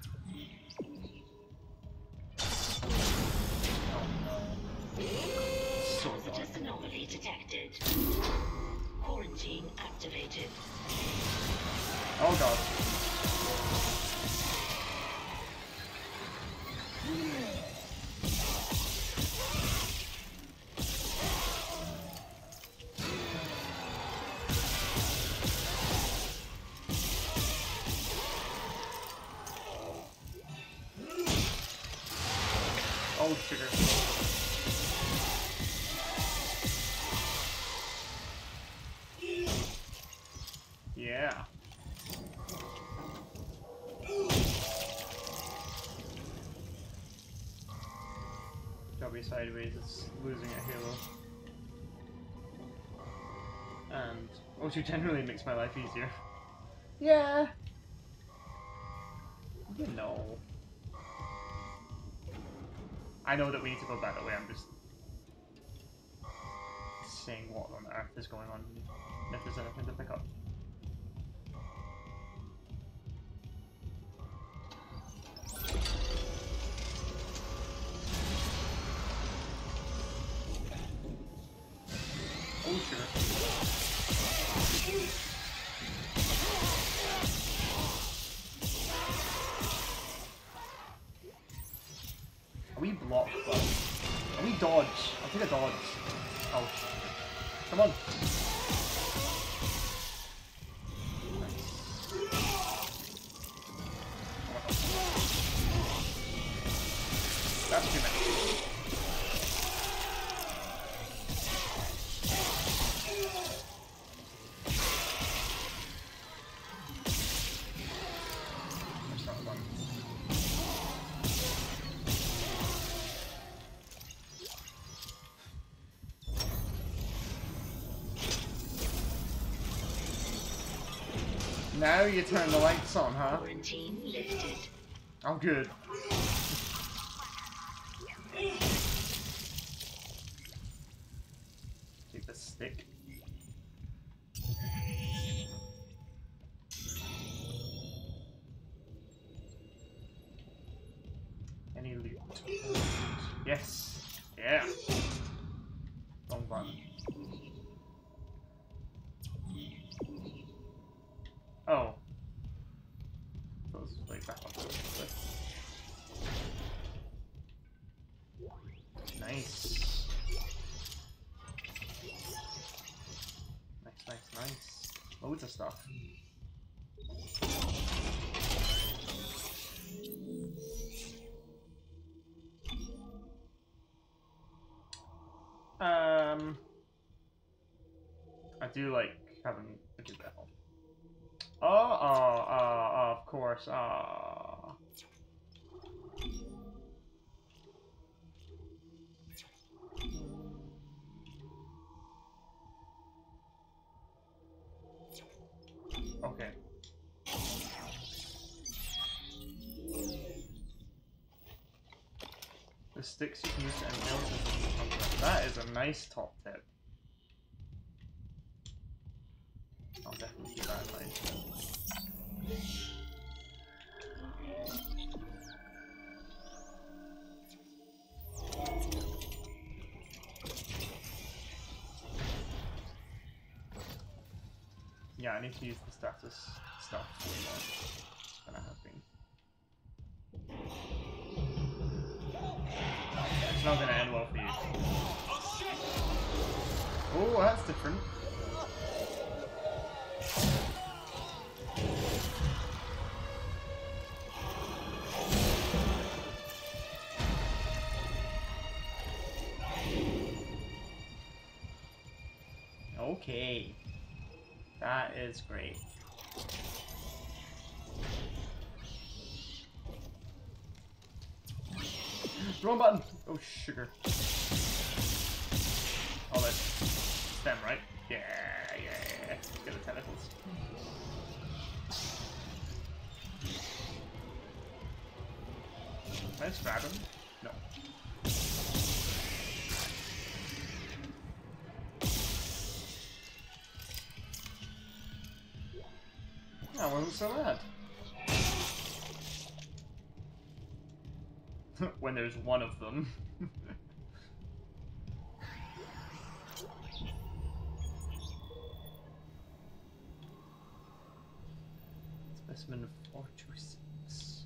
Oh no. Oh god. Oh sugar. Sideways, it's losing a halo. And O two generally makes my life easier. Yeah. You know. I know that we need to go back that way, I'm just seeing what on earth is going on, if there's anything to pick up. Are we blocked, but are we dodge? I'll take a dodge. Oh, come on. Nice. That's too many. Now you turn the lights on, huh? Quarantine lifted. Oh, good. Take the stick. Any loot? Yes. Yeah. Wrong one. Oh. So this is way back on the Nice. Nice, nice, nice. Loads of stuff. Um. I do like having a good battle. Oh, oh, oh, oh, of course. Oh. Okay. The sticks you can use to end buildings. That is a nice top tip. I'll definitely keep that in mind. Yeah, I need to use the status stuff more than I have been. It's not going to end well for you. Oh, that's different. Okay, that is great. Wrong button! Oh, sugar. Oh, that's them, right? Yeah, yeah, yeah. Let's get the tentacles. Let's grab him. No. That wasn't so bad. When there's one of them. Specimen four two six.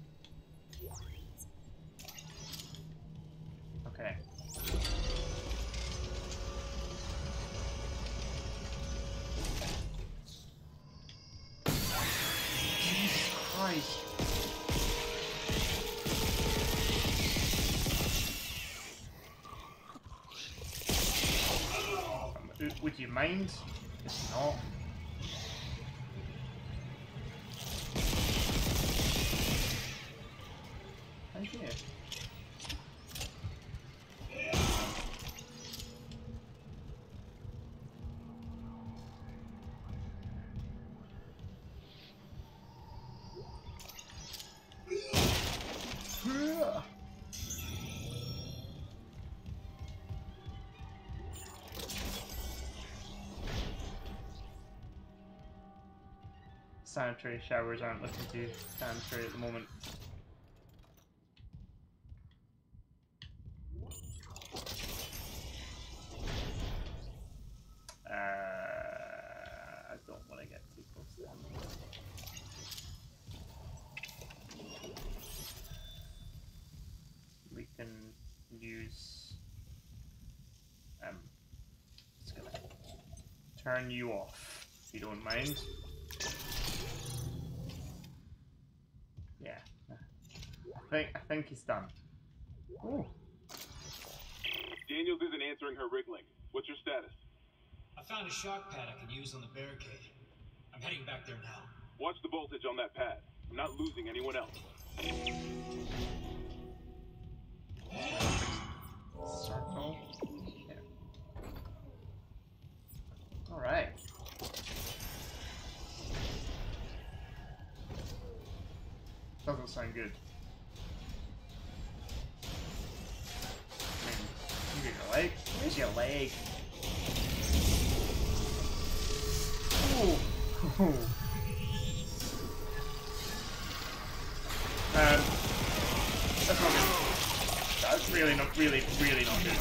Okay. Jesus Christ. Um, would you mind? It's not. Sanitary showers aren't looking too sanitary at the moment. Uh, I don't want to get too close to them. We can use. Um, just gonna turn you off if you don't mind. I think, I think he's done. Ooh. Daniels isn't answering her wriggling. What's your status? I found a shock pad I can use on the barricade. I'm heading back there now. Watch the voltage on that pad. I'm not losing anyone else. Circle. Yeah. All right. Doesn't sound good. Leg? Where's your leg? Ooh. Ooh. Um, that's not good. That's really not, really, really not good.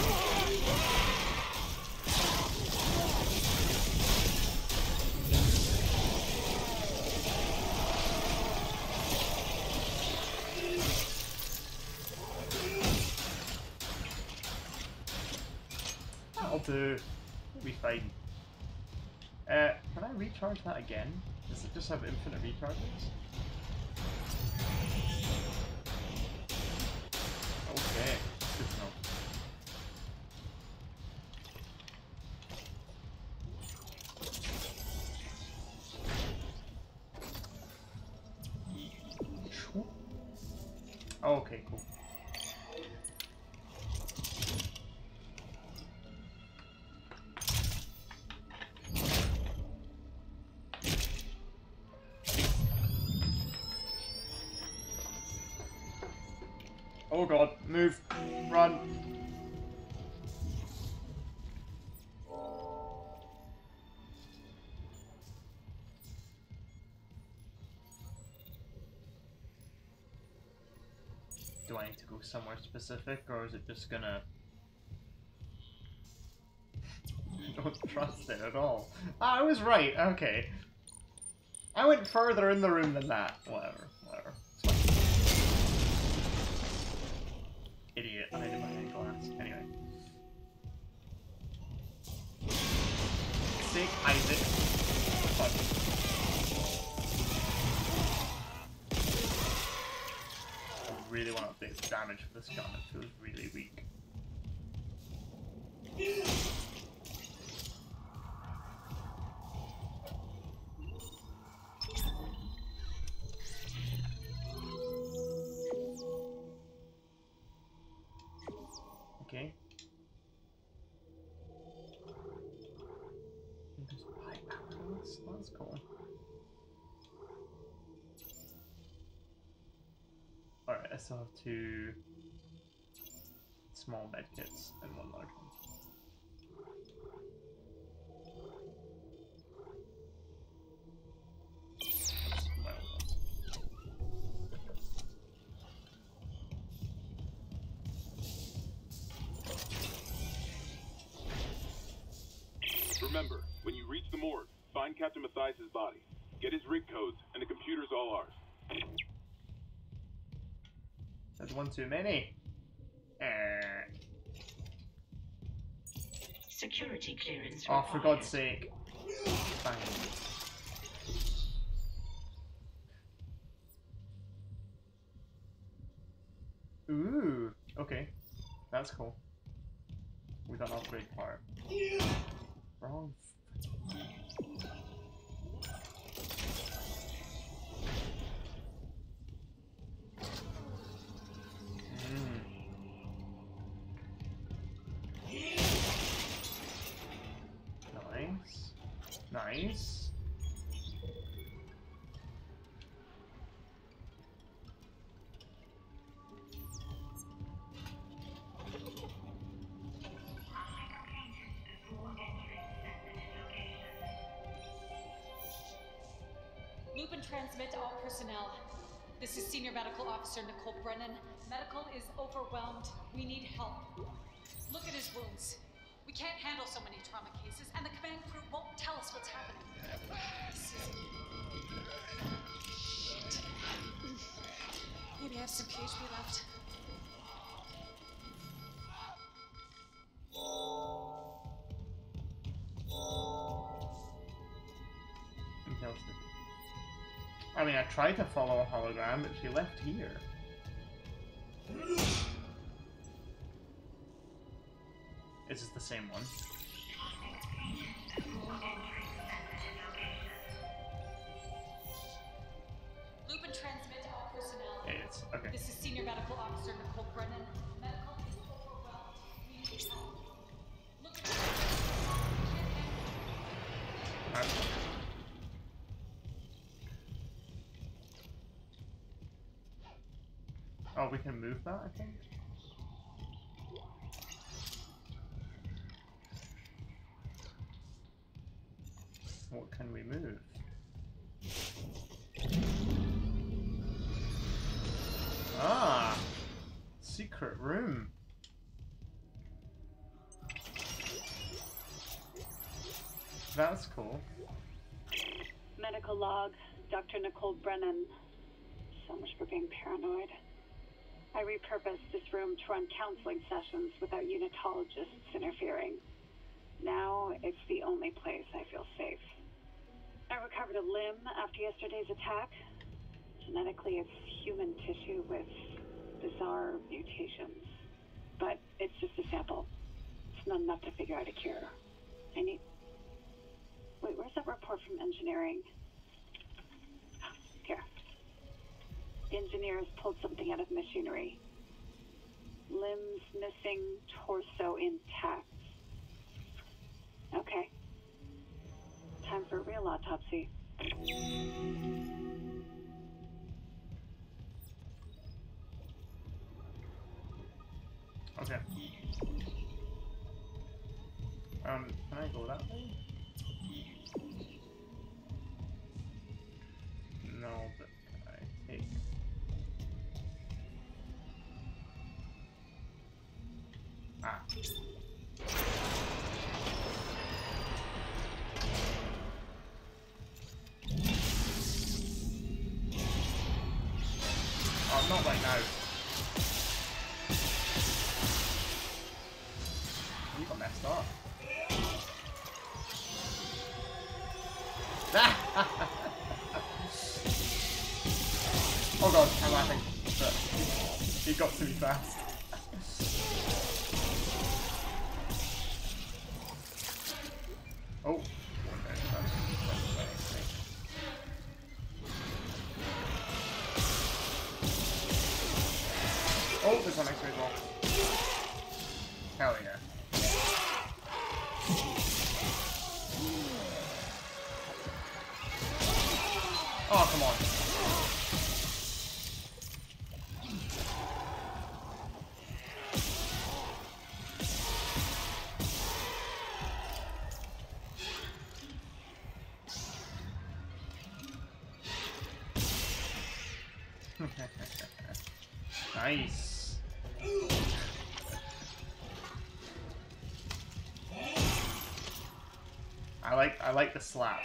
We'll be fine. Uh, can I recharge that again? Does it just have infinite recharges? Okay, good to know. Okay, cool. Oh god, move, run. Do I need to go somewhere specific, or is it just gonna... I don't trust it at all. Ah, I was right, okay. I went further in the room than that. Whatever, whatever. Idiot, I did my hand glance. Anyway. Sick Isaac. Fuck. I really want to update the damage for this gun, it feels really weak. I still have two small medkits and one large one. Remember, when you reach the morgue, find Captain Matthias' body. Get his rig codes, and the computer's all ours. That's one too many. Uh. Security clearance. Oh, required. For God's sake. Bang. Ooh, okay. That's cool. With an upgrade part. Yeah. Wrong. Nice. Loop and transmit to all personnel. This is Senior Medical Officer Nicole Brennan. Medical is overwhelmed. We need help. Look at his wounds. We can't handle so many trauma cases, and the command crew won't tell us what's happening. This is... shit. Maybe I have some P H P left. I mean, I tried to follow a hologram, but she left here. This is the same one. Loop and transmit to all personnel. Yeah, it's okay. This is Senior Medical Officer Nicole Brennan. Medical is overwhelmed. We need help. Look at the right. Oh, we can move that, I think. What can we move? Ah! Secret room! That's cool. Medical log, Doctor Nicole Brennan. So much for being paranoid. I repurposed this room to run counseling sessions without unitologists interfering. Now it's the only place I feel safe. I recovered a limb after yesterday's attack. Genetically, it's human tissue with bizarre mutations. But it's just a sample. It's not enough to figure out a cure. I need... Wait, where's that report from engineering? Oh, here. The engineers pulled something out of machinery. Limbs missing, torso intact. Okay. Time for a real autopsy. Okay. Um, can I go that way? No, but I take... Ah. Oh, not right now. You got messed up. Oh god, I'm laughing. But he got to me fast. Oh. Oh, there's one next to me as well. Hell yeah. Oh, come on. Nice. I like I like the slap.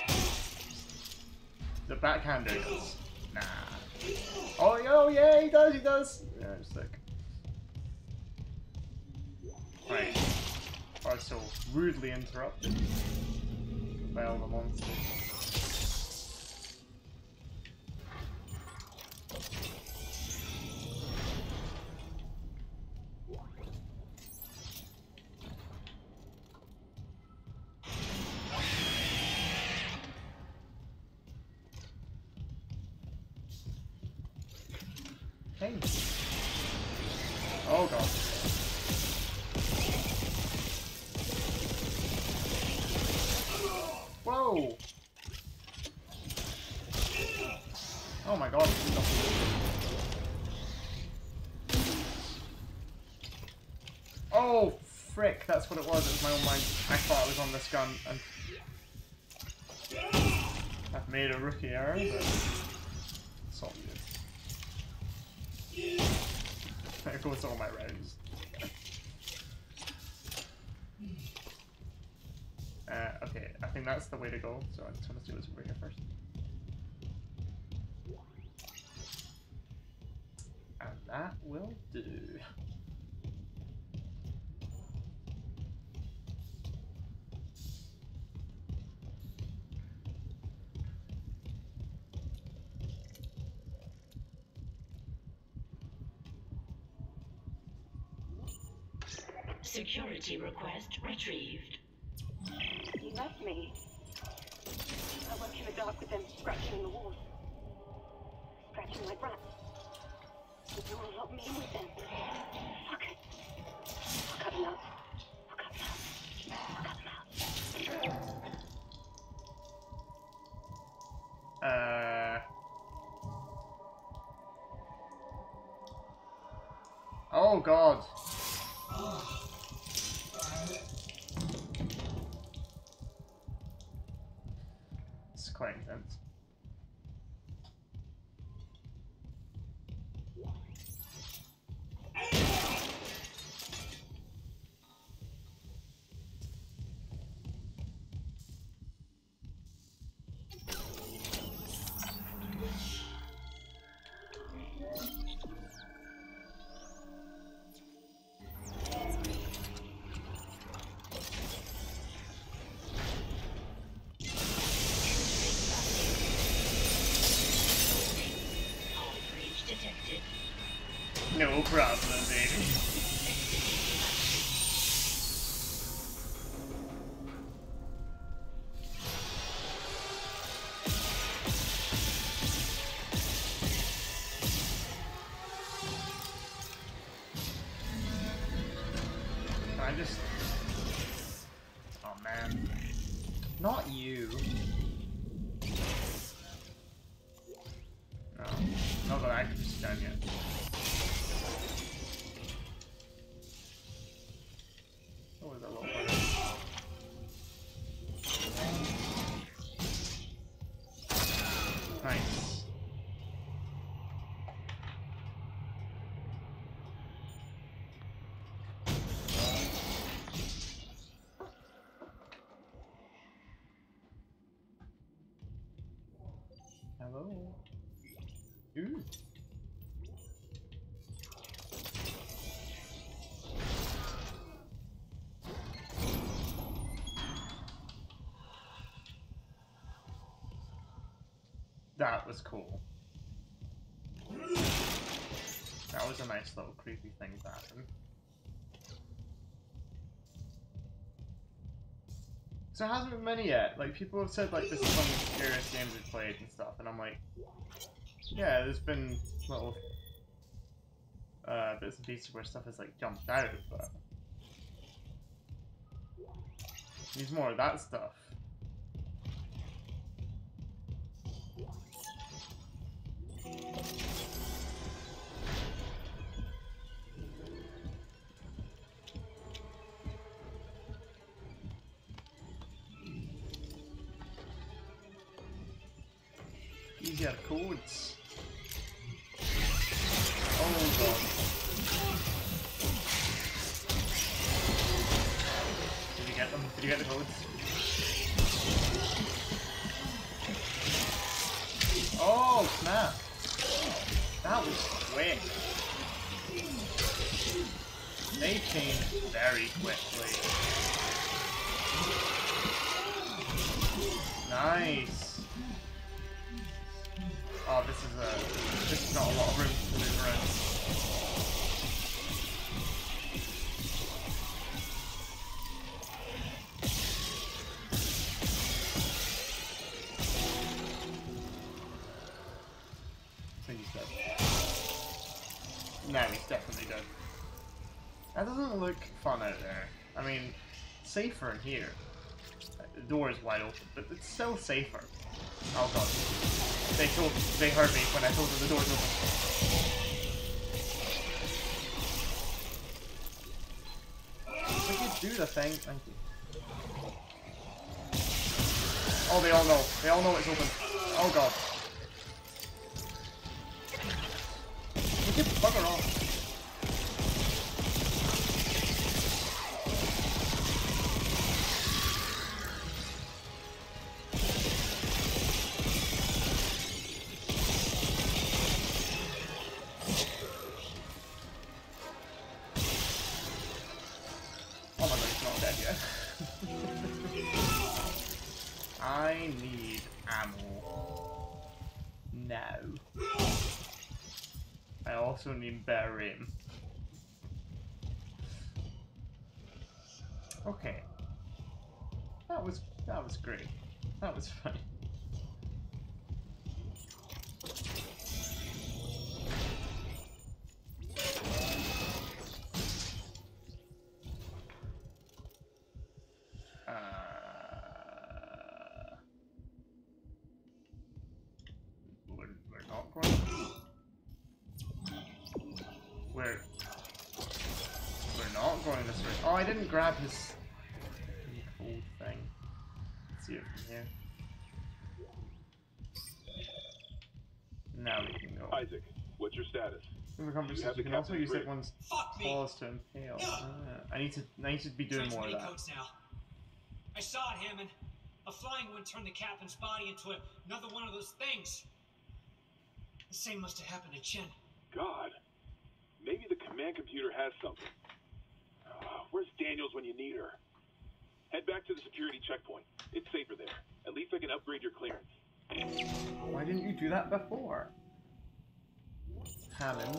the backhander does. Nah. Oh, oh yeah, he does, he does. Yeah, I'm sick. Wait. I was so rudely interrupted. Bail the monster. Oh god. Whoa! Oh my god. Oh frick, that's what it was. It was my own mind. I thought I was on this gun and I've made a rookie error, but it's all good. There goes all my rounds. uh, okay, I think that's the way to go, so I just want to see what's over here first. And that will do. Security request retrieved. You left me. I woke in the dark with them scratching the walls. Scratching my breath. But no one helped me with them. Fuck it. Fuck up now. Fuck up now. Fuck up now. Uh. Oh god. Quite intense. No problem, baby. I just... Oh man. Not you. No. Not that I can just stand yet. Hello. Ooh. That was cool. That was a nice little creepy thing that happened. So it hasn't been many yet. Like, people have said, like, this is one of the scariest games we've played and stuff, and I'm like, yeah, there's been little uh, bits and pieces where stuff has, like, jumped out, but there's more of that stuff. These are codes. Oh god. Did you get them? Did you get the codes? snap. That was quick. They changed very quickly. Nice. Oh, this is a this is not a lot of room for deliverance. No, he's definitely dead. That doesn't look fun out there. I mean, safer in here. The door is wide open, but it's still safer. Oh god. They told they heard me when I told them the door's open. If I could do the thing, thank you. Oh, they all know. They all know it's open. Oh god. Get the bugger off. Oh my god, he's not dead yet. I need ammo. Now. I also need better aim. Okay. That was that was great. That was fun. Uh, we're, we're not going to. We're, we're not going this way. Oh, I didn't grab his old thing. Let's see it from here. Now we can go. Isaac, what's your status? You have you can also use that one's claws to impale. Ah, I need to. I need to be doing more of that. Now. I saw it, Hammond. A flying one turned the captain's body into a, another one of those things. The same must have happened to Chen. God. Maybe the command computer has something. Uh, where's Daniels when you need her? Head back to the security checkpoint. It's safer there. At least I can upgrade your clearance. Why didn't you do that before? Hammond.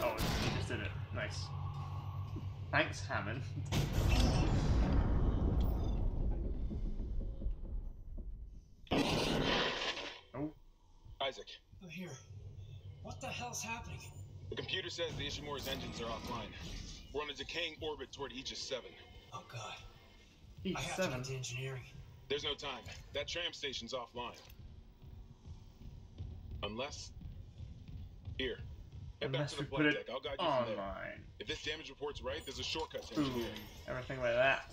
Oh, he just did it. Nice. Thanks, Hammond. Isaac. I'm here. What the hell's happening? The computer says the Ishimura's engines are offline. We're on a decaying orbit toward Aegis seven. Oh god. Aegis I have seven. To get to engineering. There's no time. That tram station's offline. Unless... Here. Head Unless back to the flight deck. I'll guide you online. From there. If this damage report's right, there's a shortcut to engineering. Ooh, everything like that.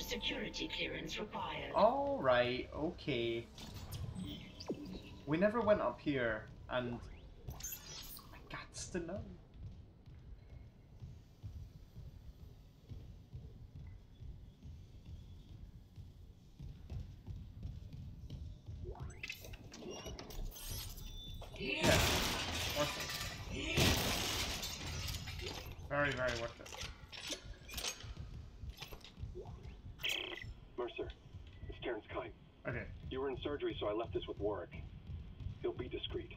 Security clearance required. All right, okay. We never went up here, and I gots to know. Yeah, worth it. Very, very worth it. Mercer, it's Terrence Kine. Okay. You were in surgery, so I left this with Warwick. He'll be discreet.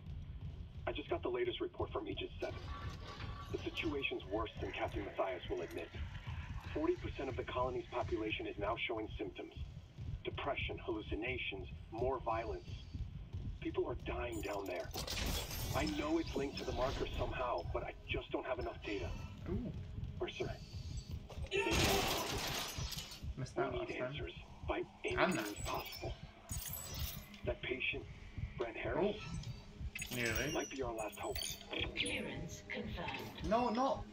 I just got the latest report from Aegis seven. The situation's worse than Captain Matthias will admit. forty percent of the colony's population is now showing symptoms. Depression, hallucinations, more violence. People are dying down there. I know it's linked to the marker somehow, but I just don't have enough data. Ooh. Mercer. Missed that last time. By any means possible. That patient, Brent Harris, oh. Nearly. Might be our last hope. Clearance confirmed. No, no.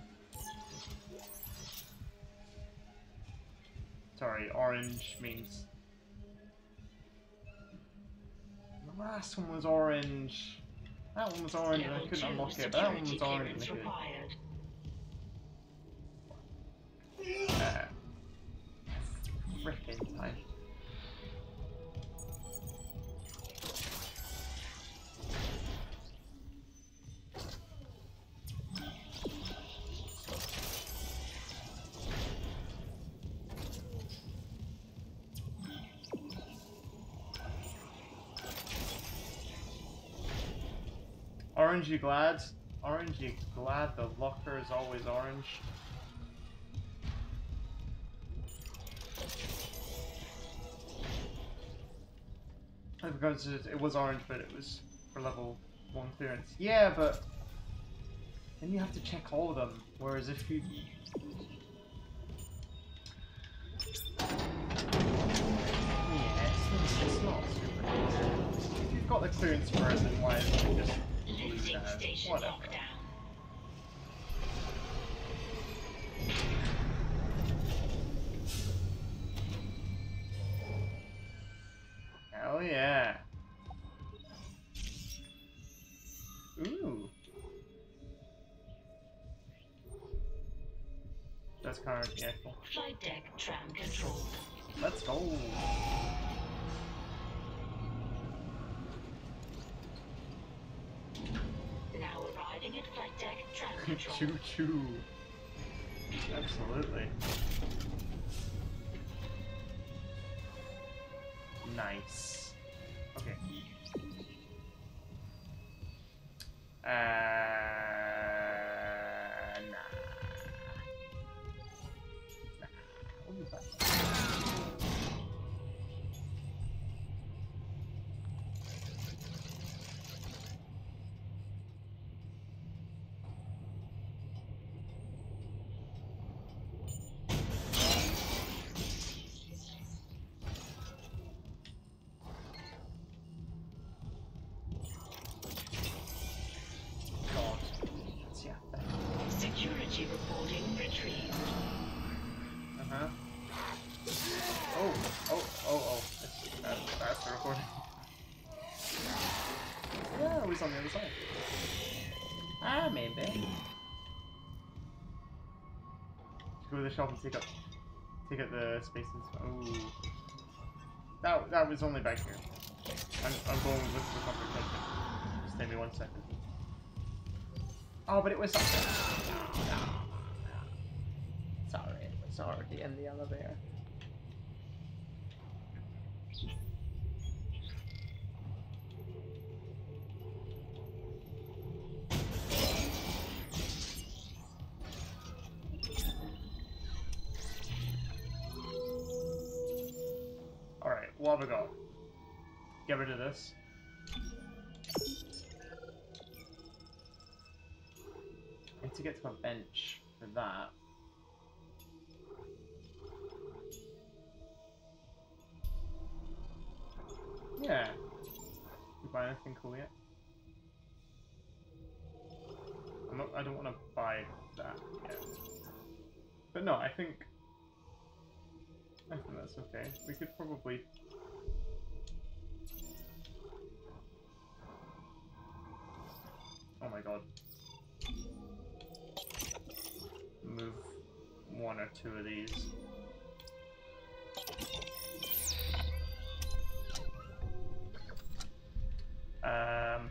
Sorry, orange means. The last one was orange. That one was orange and I couldn't unlock it, but that one was orange. Yeah. Frickin' life. Orange, you glad? Orange, you glad the locker is always orange? I forgot it was orange, but it was for level one clearance. Yeah, but then you have to check all of them, whereas if you... Yeah, it's, it's not super easy. If you've got the clearance for it, then why is it just... Station whatever. Lockdown. Hell yeah. Ooh. That's kind of careful. Flight deck tram control. Let's go. Choo choo. Absolutely. Nice. Okay. Uh, nah. What was that? On the other side. Ah, maybe. Let's go to the shop and take up, take up the spaces. Oh, that that was only back here. I'm I'm going with the comfort tension. Just give me one second. Oh, but it was. Sorry, it was already in the elevator. We'll have a go. Get rid of this. I need to get to my bench for that. Yeah. Did you buy anything cool yet? I'm not, I don't want to buy that yet. But no, I think... I think that's okay. We could probably... Oh my god. Move one or two of these. Um.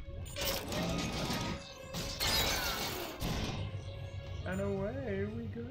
And away we go.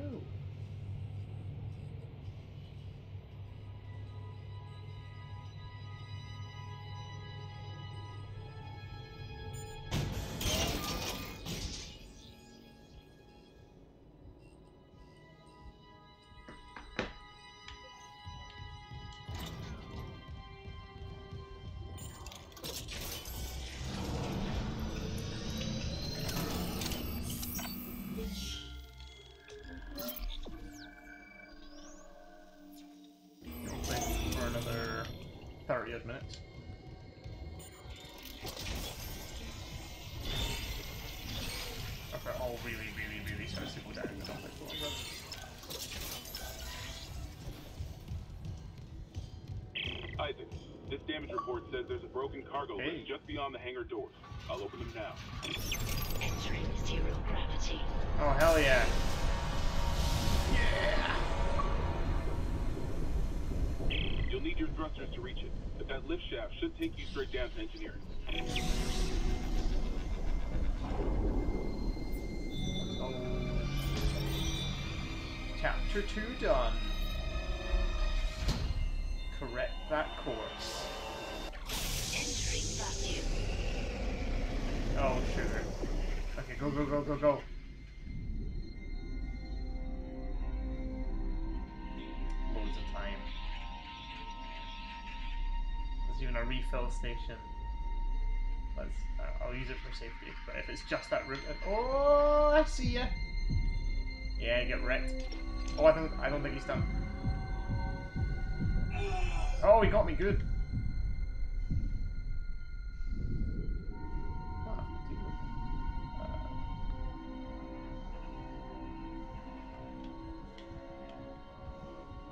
thirty minutes. stuff are all really, really, really sensible down in the Gothic world. Isaac, this damage report says there's a broken cargo hey. lift just beyond the hangar doors. I'll open them now. Entering zero gravity. Oh, hell yeah. Yeah! You'll need your thrusters to reach it, but that lift shaft should take you straight down to engineering. Um, chapter two done. Correct that course. Entering value. Oh, sugar. Okay, go, go, go, go, go. Loads of time. There's even a refill station. Let's, uh, I'll use it for safety, but if it's just that route, oh, I see ya! Yeah, get wrecked. Oh, I don't, I don't think he's done. Oh, he got me good.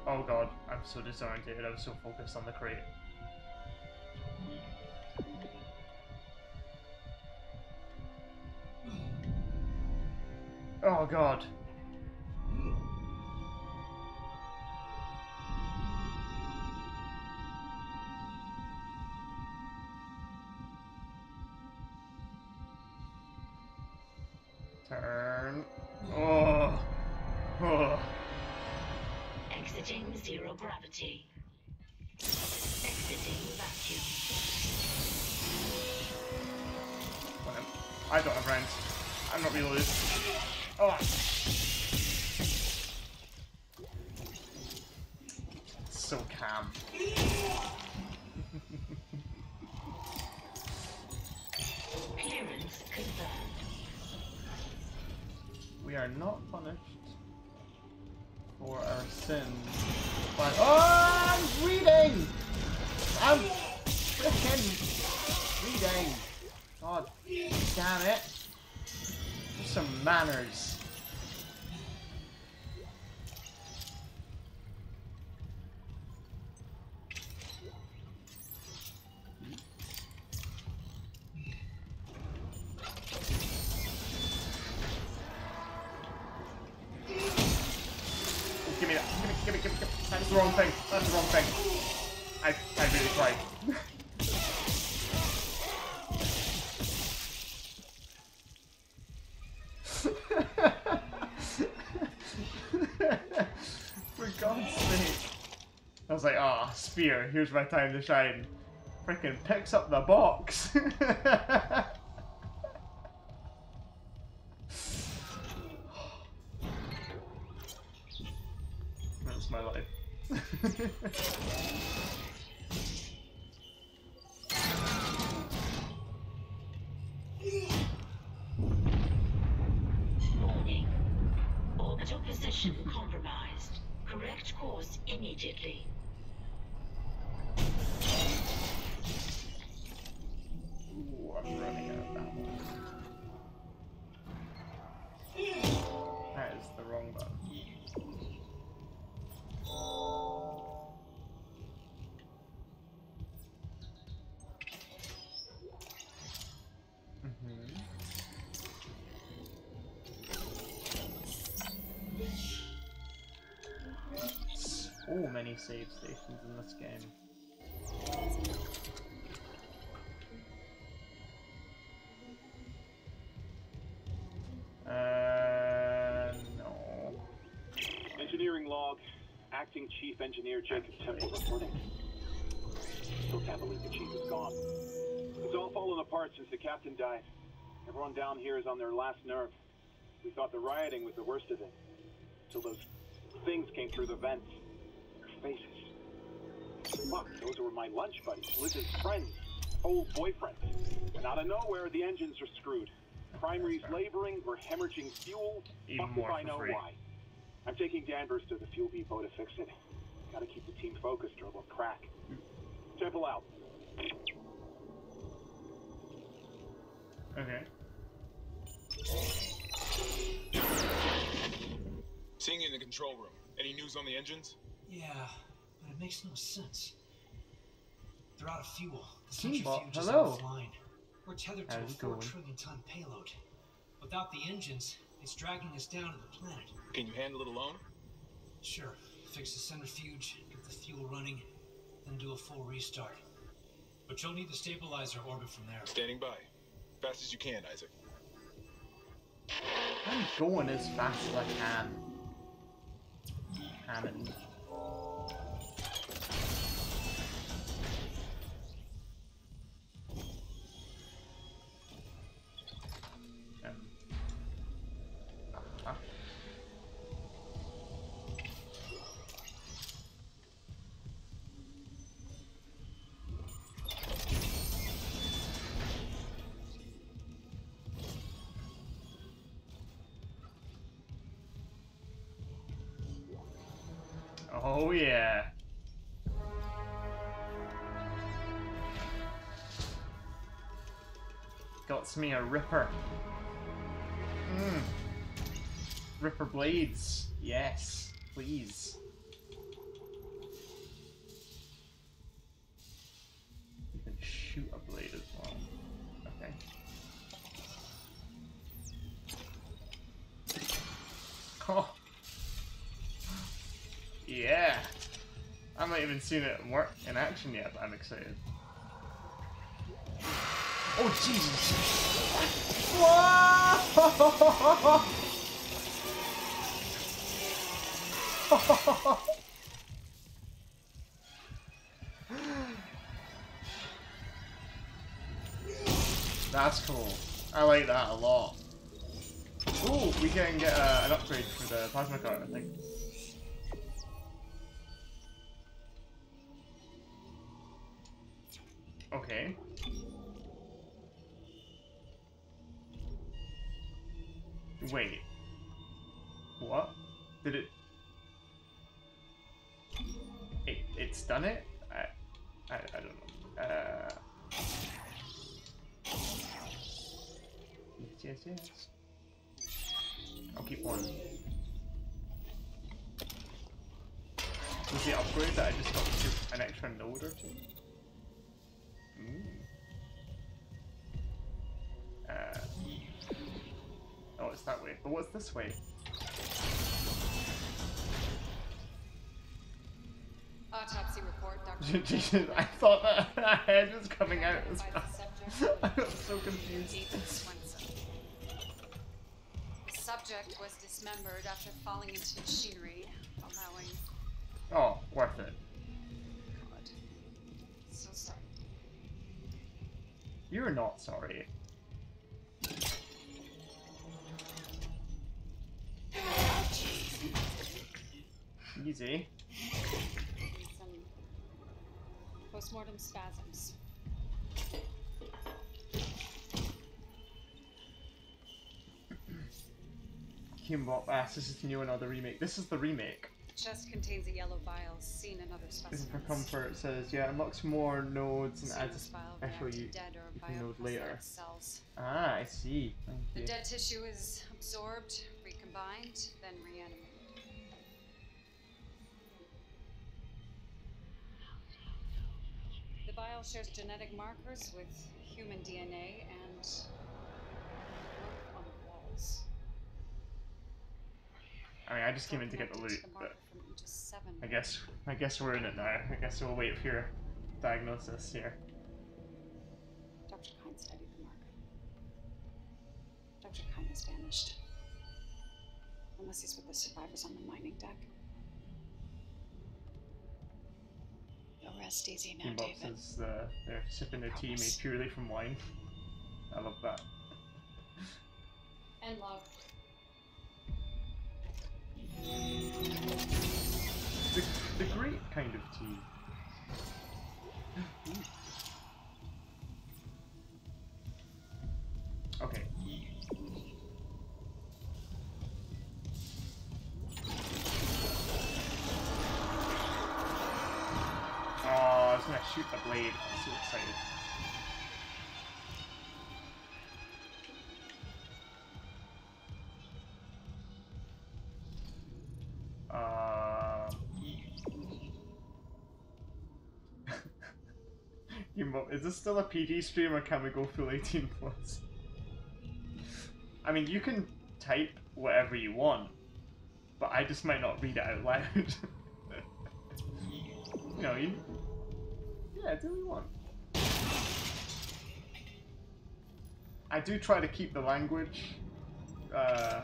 Oh god, I'm so disoriented. I was so focused on the crate. Oh god. Turn. Oh. Oh. Exiting zero gravity. Exiting vacuum. Well, I don't have rounds. I'm not reloaded. Oh. So calm. Clearance confirmed. We are not punished for our sins. But oh, I'm reading. I'm freaking reading. God damn it. Some manners. Give me that. Give me, give me, give me, give me. That's the wrong thing. That's the wrong thing. I, I really tried. I was like, ah, oh, spear, here's my time to shine. Freaking picks up the box. That's my life. Warning. Orbital position compromised. Correct course immediately. Oh, many save stations in this game. Uh, no. Engineering log. Acting Chief Engineer Jacob Temple reporting. Still can't believe the Chief is gone. It's all fallen apart since the Captain died. Everyone down here is on their last nerve. We thought the rioting was the worst of it. Till those things came through the vents. Faces. Fuck, those were my lunch buddies, Liz's friends, old boyfriends. And out of nowhere, the engines are screwed. Primary's laboring, we're hemorrhaging fuel. Fuck if I know why. I'm taking Danvers to the fuel depot to fix it. Gotta keep the team focused or we'll crack. Temple out. Okay. Seeing you in the control room. Any news on the engines? Yeah, but it makes no sense. They're out of fuel. The centrifuge is offline. We're tethered to a four trillion ton payload. Without the engines, it's dragging us down to the planet. Can you handle it alone? Sure. Fix the centrifuge, get the fuel running, then do a full restart. But you'll need the stabilizer orbit from there. Standing by. Fast as you can, Isaac. I'm going as fast as I can. Hammond. Oh yeah. Got me a ripper. Mm. Ripper blades. Yes, please. You can shoot a blade as well. Okay. Oh. Yeah, I haven't even seen it work in action yet, but I'm excited. Oh Jesus! Whoa! That's cool. I like that a lot. Ooh, we can get uh, an upgrade for the plasma card, I think. Okay. Wait. What? Did it... It it's done it? I I, I don't know. Uh... Yes, yes, yes. I'll keep one. Was the upgrade that I just got to an extra node or two? Uh, oh, it's that way. But what's this way? Autopsy report, Doctor Jesus, I thought that her head was coming out. I got so confused. Subject was dismembered after falling into machinery, allowing. Oh, worth it. God. So sorry. You're not sorry. Easy. Some postmortem spasms. Kimbop asks, "This is new, another remake." This is the remake. Chest contains a yellow vial. Seen another specimen. For comfort, it says, "Yeah, unlocks more nodes and adds a special you node later." Cells. Ah, I see. Thank the you. Dead tissue is absorbed, recombined, then reanimated. The vial shares genetic markers with human D N A and work on the walls. I mean, I just came in to get the loot, but I guess I guess we're in it now. I guess we'll wait for your diagnosis here. Doctor Kine studied the marker. Doctor Kine has vanished. Unless he's with the survivors on the mining deck. No rest easy now, David. Boxes, uh, they're sipping their tea made purely from wine. I love that. And love. The, the great kind of tea. Okay. Oh, I was gonna shoot the blade. I'm so excited. Your mom, is this still a P G stream or can we go full eighteen plus? I mean, you can type whatever you want, but I just might not read it out loud. You know, you... Yeah, do what you want. I do try to keep the language uh,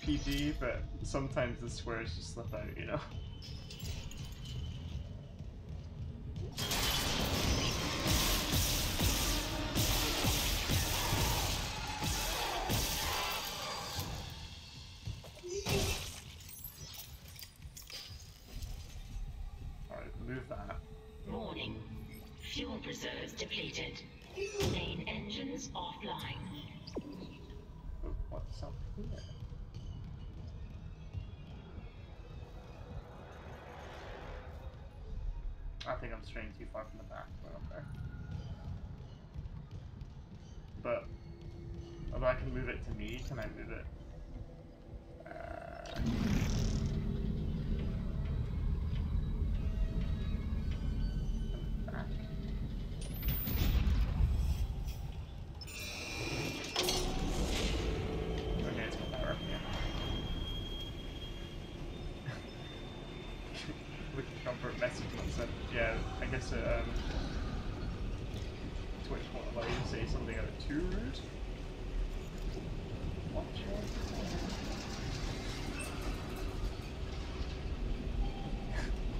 P G, but sometimes the swears just slip out, you know? Straying too far from the back, but I'm there. But although I can move it to me, can I move it? Uh... Back. Okay, it's got that right here. Looking for a message and said, yeah. I guess it, um, Twitch won't allow you to say something out of too rude. Watch it.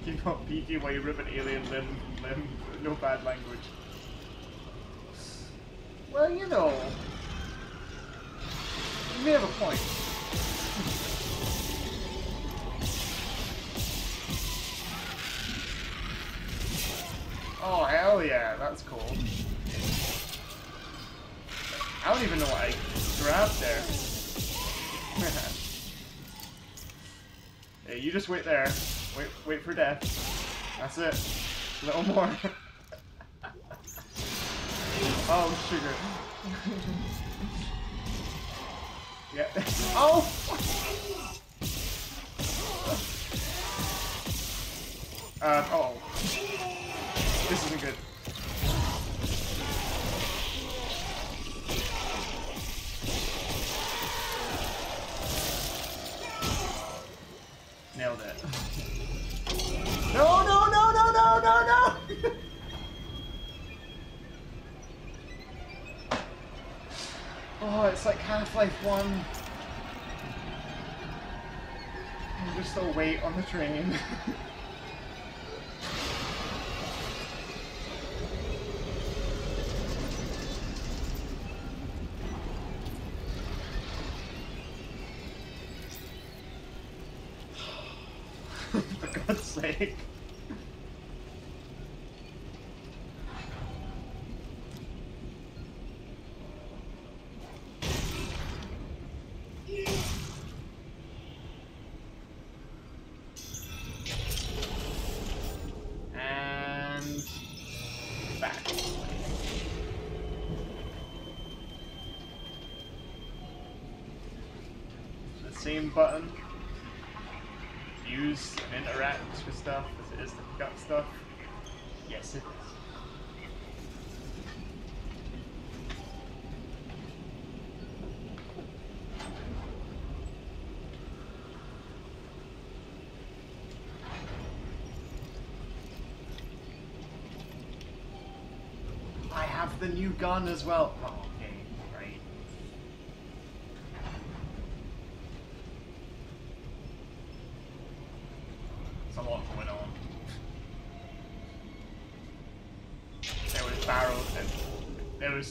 Do not P G while you rip an alien limb, limb, no bad language. Well, you know, you may have a point. Oh, hell yeah, that's cool. I don't even know what I grabbed there. Hey, you just wait there. Wait wait for death. That's it. A little more. Oh, sugar. Yeah. Oh! Um, oh. This isn't good. Nailed it. No, no, no, no, no, no, no! Oh, it's like Half-Life one. I'm just a weight on the train. Same button, use and interact with stuff as it is to pick up stuff. Yes, it is. I have the new gun as well.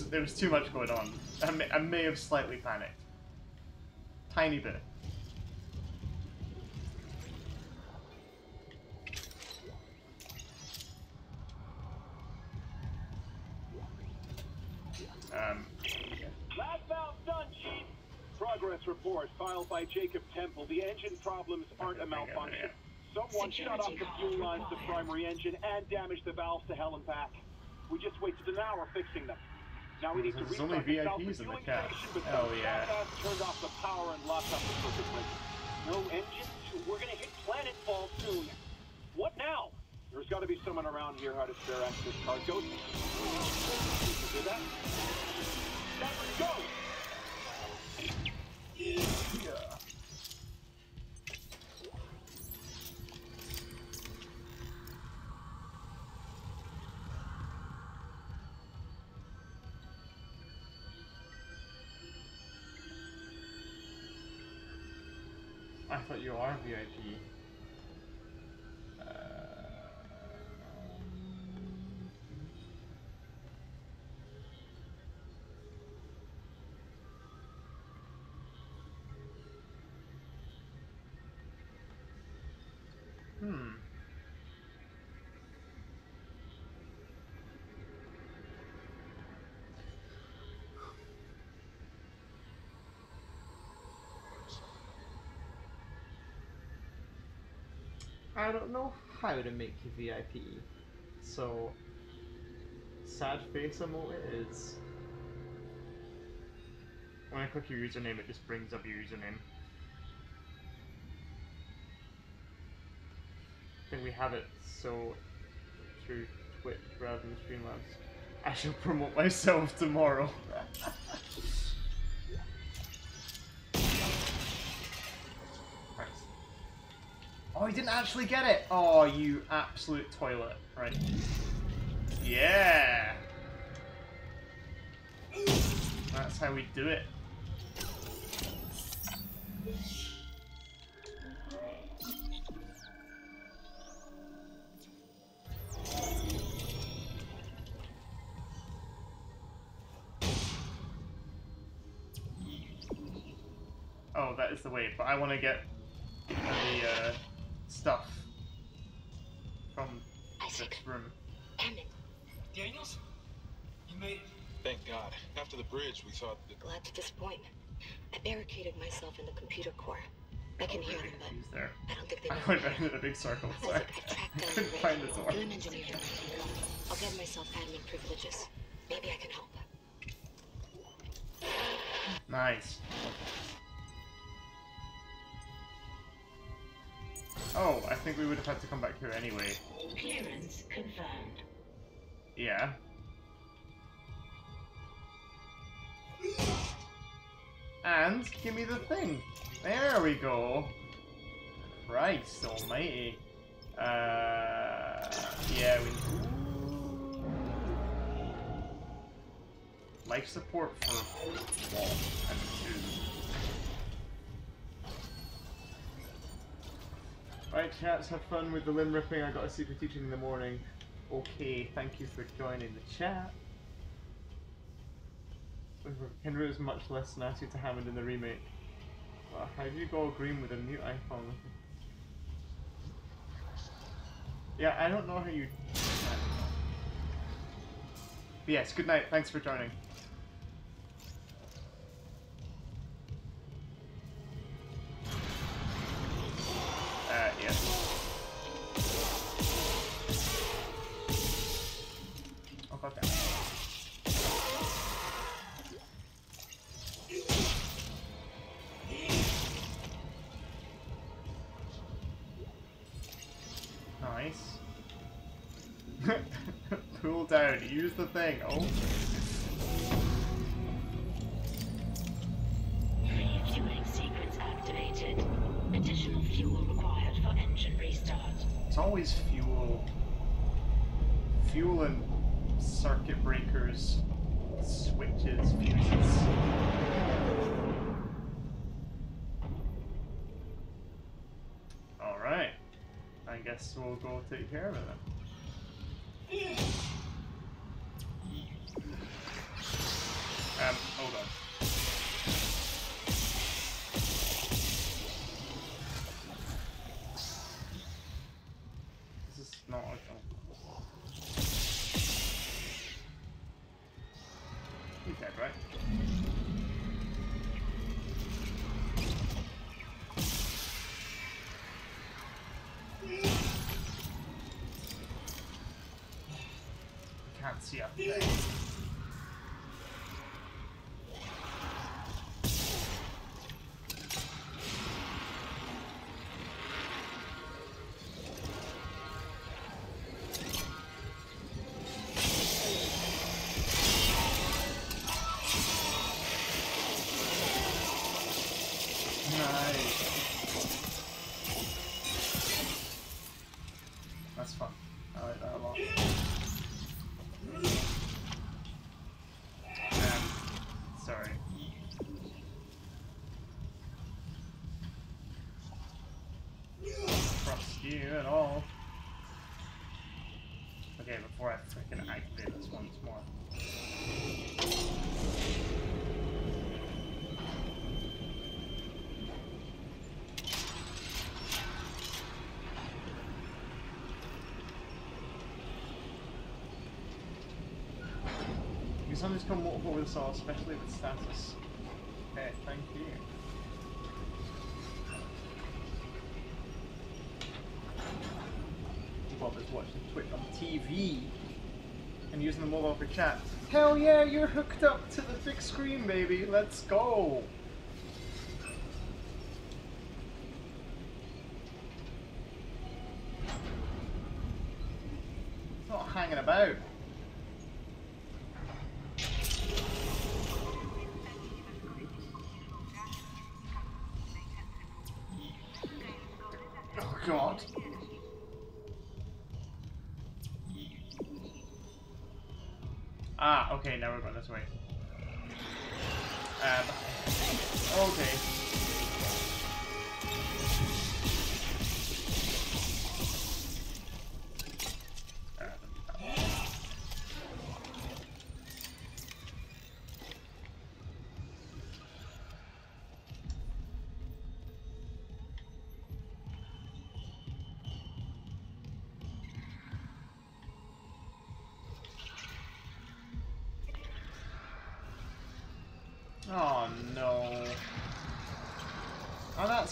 There was too much going on. I may, I may have slightly panicked. Tiny bit. Um. Lab valve done, Chief. Progress report filed by Jacob Temple. The engine problems aren't a malfunction. Someone shut off the fuel lines to the primary engine and damaged the valves to hell and back. We just wasted an hour fixing them. Now we need to There's only V I Ps in the cab. Oh yeah. Turned off the power and locked up the circuit breaker. No engines. We're gonna hit planetfall soon. What now? There's got to be someone around here how to spare access card. Go. Can you do that? Let's go! Yeah. I thought you are V I P. I don't know how to make you V I P, so sad face emo is. When I click your username, it just brings up your username. I think we have it so through Twitch rather than Streamlabs. I shall promote myself tomorrow. Oh, he didn't actually get it! Oh, you absolute toilet. Right. Yeah! That's how we do it. Oh, that is the way, but I want to get the, uh... stuff from Isaac. This room. Damn it. Daniels? You made it. Thank God. After the bridge, we thought that... Glad to disappoint. I barricaded myself in the computer core. I can hear them, but there. I don't think they know. I went back into the big circle. Sorry. Isaac, I tracked down I couldn't find the door. I'm an engineer. I'll get myself admin privileges. Maybe I can help. Nice. Oh, I think we would have had to come back here anyway. Clearance confirmed. Yeah. And give me the thing. There we go. Christ almighty. Uh, yeah, we. Life support for one and two. Alright chats, have fun with the limb ripping, I got a secret teaching in the morning. Okay, thank you for joining the chat. Henry is much less nasty to Hammond in the remake. Well, how do you go green with a new icon? Yeah, I don't know how you... But yes, good night, thanks for joining. Uh, yeah. Oh, god damn. Nice. Cool down, use the thing. Oh. Refueling sequence activated. Additional fuel required for engine restart. It's always fuel. Fuel and circuit breakers, switches, fuses. Alright. I guess we'll go take care of it then. Um, hold on. No, I don't. He's dead, right? Can't see up there. before I freaking activate this once more. Can somebody's come multiple with this all, especially with status? Okay, thank you. Bob is watching Twitch on T V and using the mobile for chat. Hell yeah, you're hooked up to the big screen, baby. Let's go. It's not hanging about. Oh God. Ah, okay, now we're going this way. Um, okay.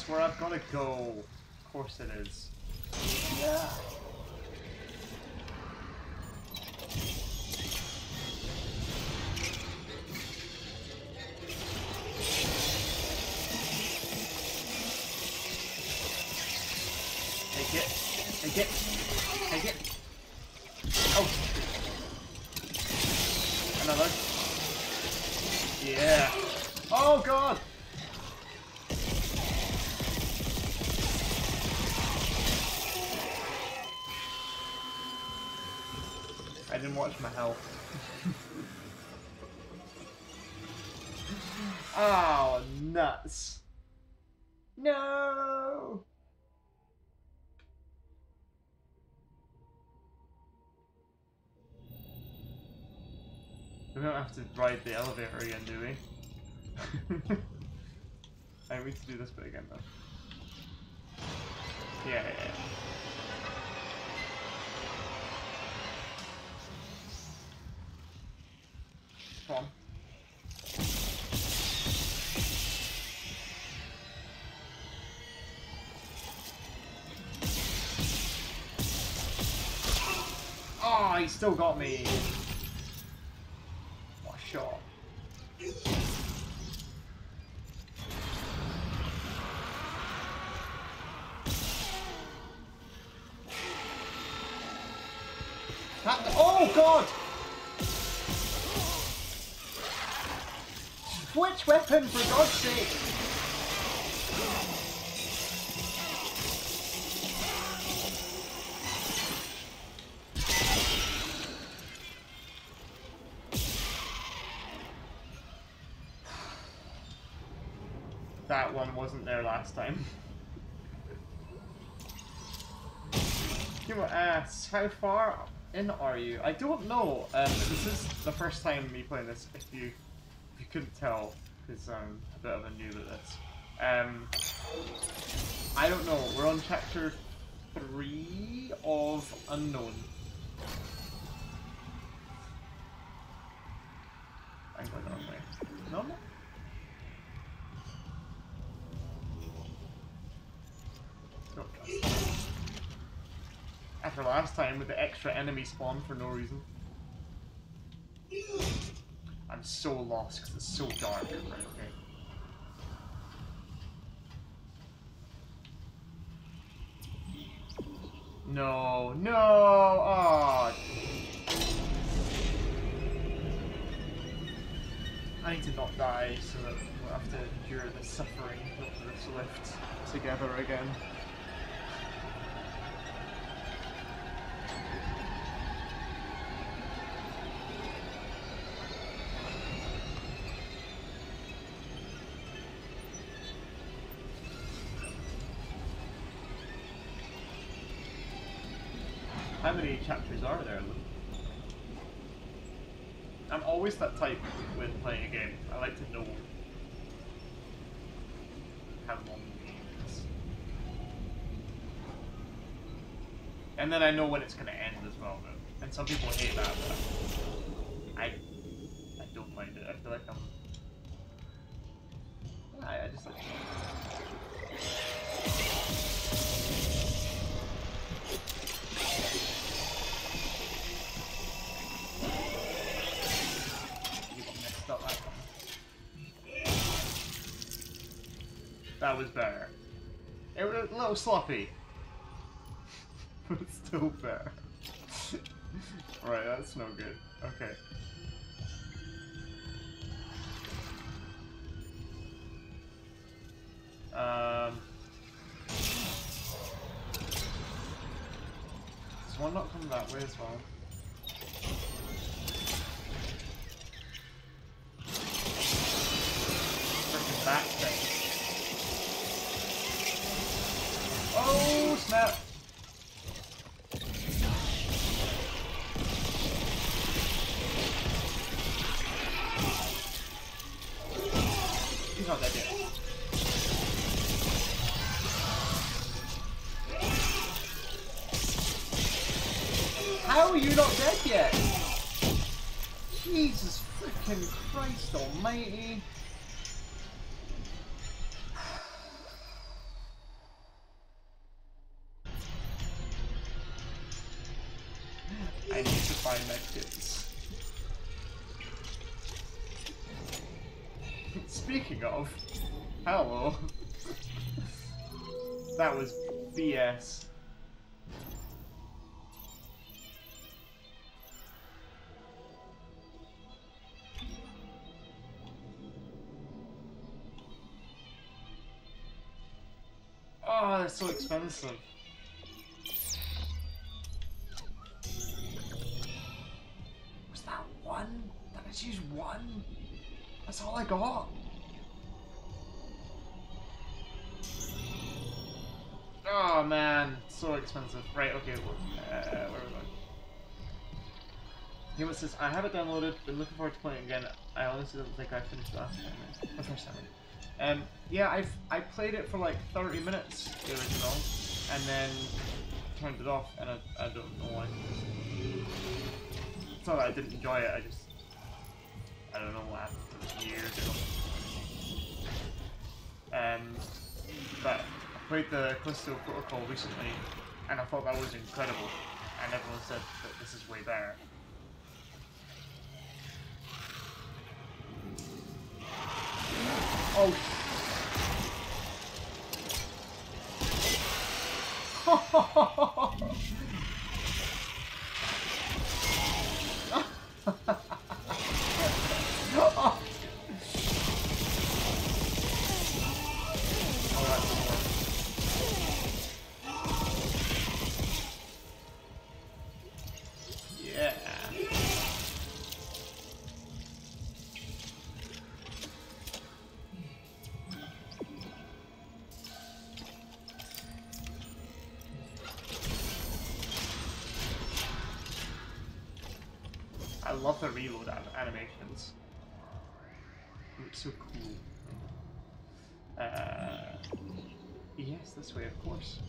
Where I've gotta go. Of course it is. Yeah. Take it. Take it. Take it. Oh. Another. Yeah. Oh God. I didn't watch my health. Oh, nuts. No! We don't have to ride the elevator again, do we? I need to do this bit again, though. Yeah, yeah, yeah. Come on. Oh, he still got me. What a shot. That, oh, God! Switch weapon, for God's sake! That one wasn't there last time. You were asked, how far in are you? I don't know. Um, this is the first time me playing this, if you... You couldn't tell because I'm a bit of a noob at this. Um, I don't know. We're on chapter three of Unknown. I'm going the wrong way. Normal? Okay. After last time with the extra enemy spawn for no reason. I'm so lost because it's so dark. Right, okay. No, no, oh. I need to not die so that we'll have to endure the suffering of this lift together again. How many chapters are there, Luke? I'm always that type when playing a game. I like to know how long the game is. And then I know when it's going to end as well, though. And some people hate that, but I, I don't mind it. I feel like I'm... I, I just like to know. That was better. It was a little sloppy, but still better. Right, that's no good. Okay. Um. Does one not come that way as well? Freaking back thing. Oh snap! He's not that dead. How are you not dead yet? Jesus freaking Christ almighty. Speaking of, hello. That was B S. Oh, that's so expensive. Was that one? Did I just use one? That's all I got. Oh man, so expensive. Right, okay, well, uh, where are we going? Human says, I have it downloaded, been looking forward to playing again. I honestly don't think I finished last time. Right? The first time. Right? Um, yeah, I've, I played it for like thirty minutes, the original, and then turned it off, and I, I don't know why. It's not that I didn't enjoy it, I just... I don't know what happened. It was years ago. Um, but... I played the Callisto Protocol recently, and I thought that was incredible, and everyone said that this is way better. Oh! Oh, that's cool. I love the reload animations. It looks so cool. Uh, yes, this way, of course.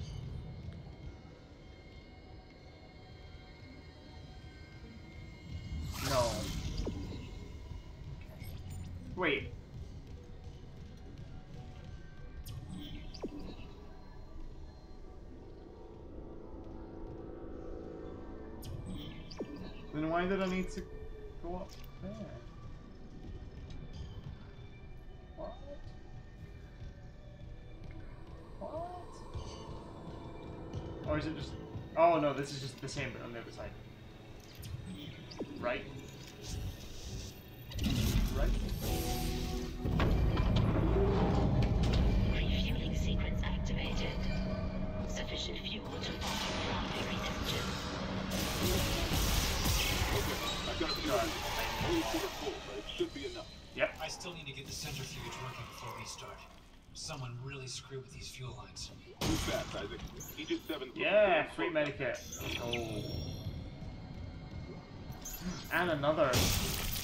No. Wait. Then why did I need to go up there? What? What? Or is it just... Oh no, this is just the same but on the other side. Right? Right? Refueling sequence activated. Sufficient fuel to fire primary engine. I've got the gun. I'm only sort of full, but it should be enough. Yep. I still need to get the centrifuge working before we start. Someone really screwed with these fuel lines. Move fast, Isaac. Aegis seven. Yeah, free medikit. Oh. And another.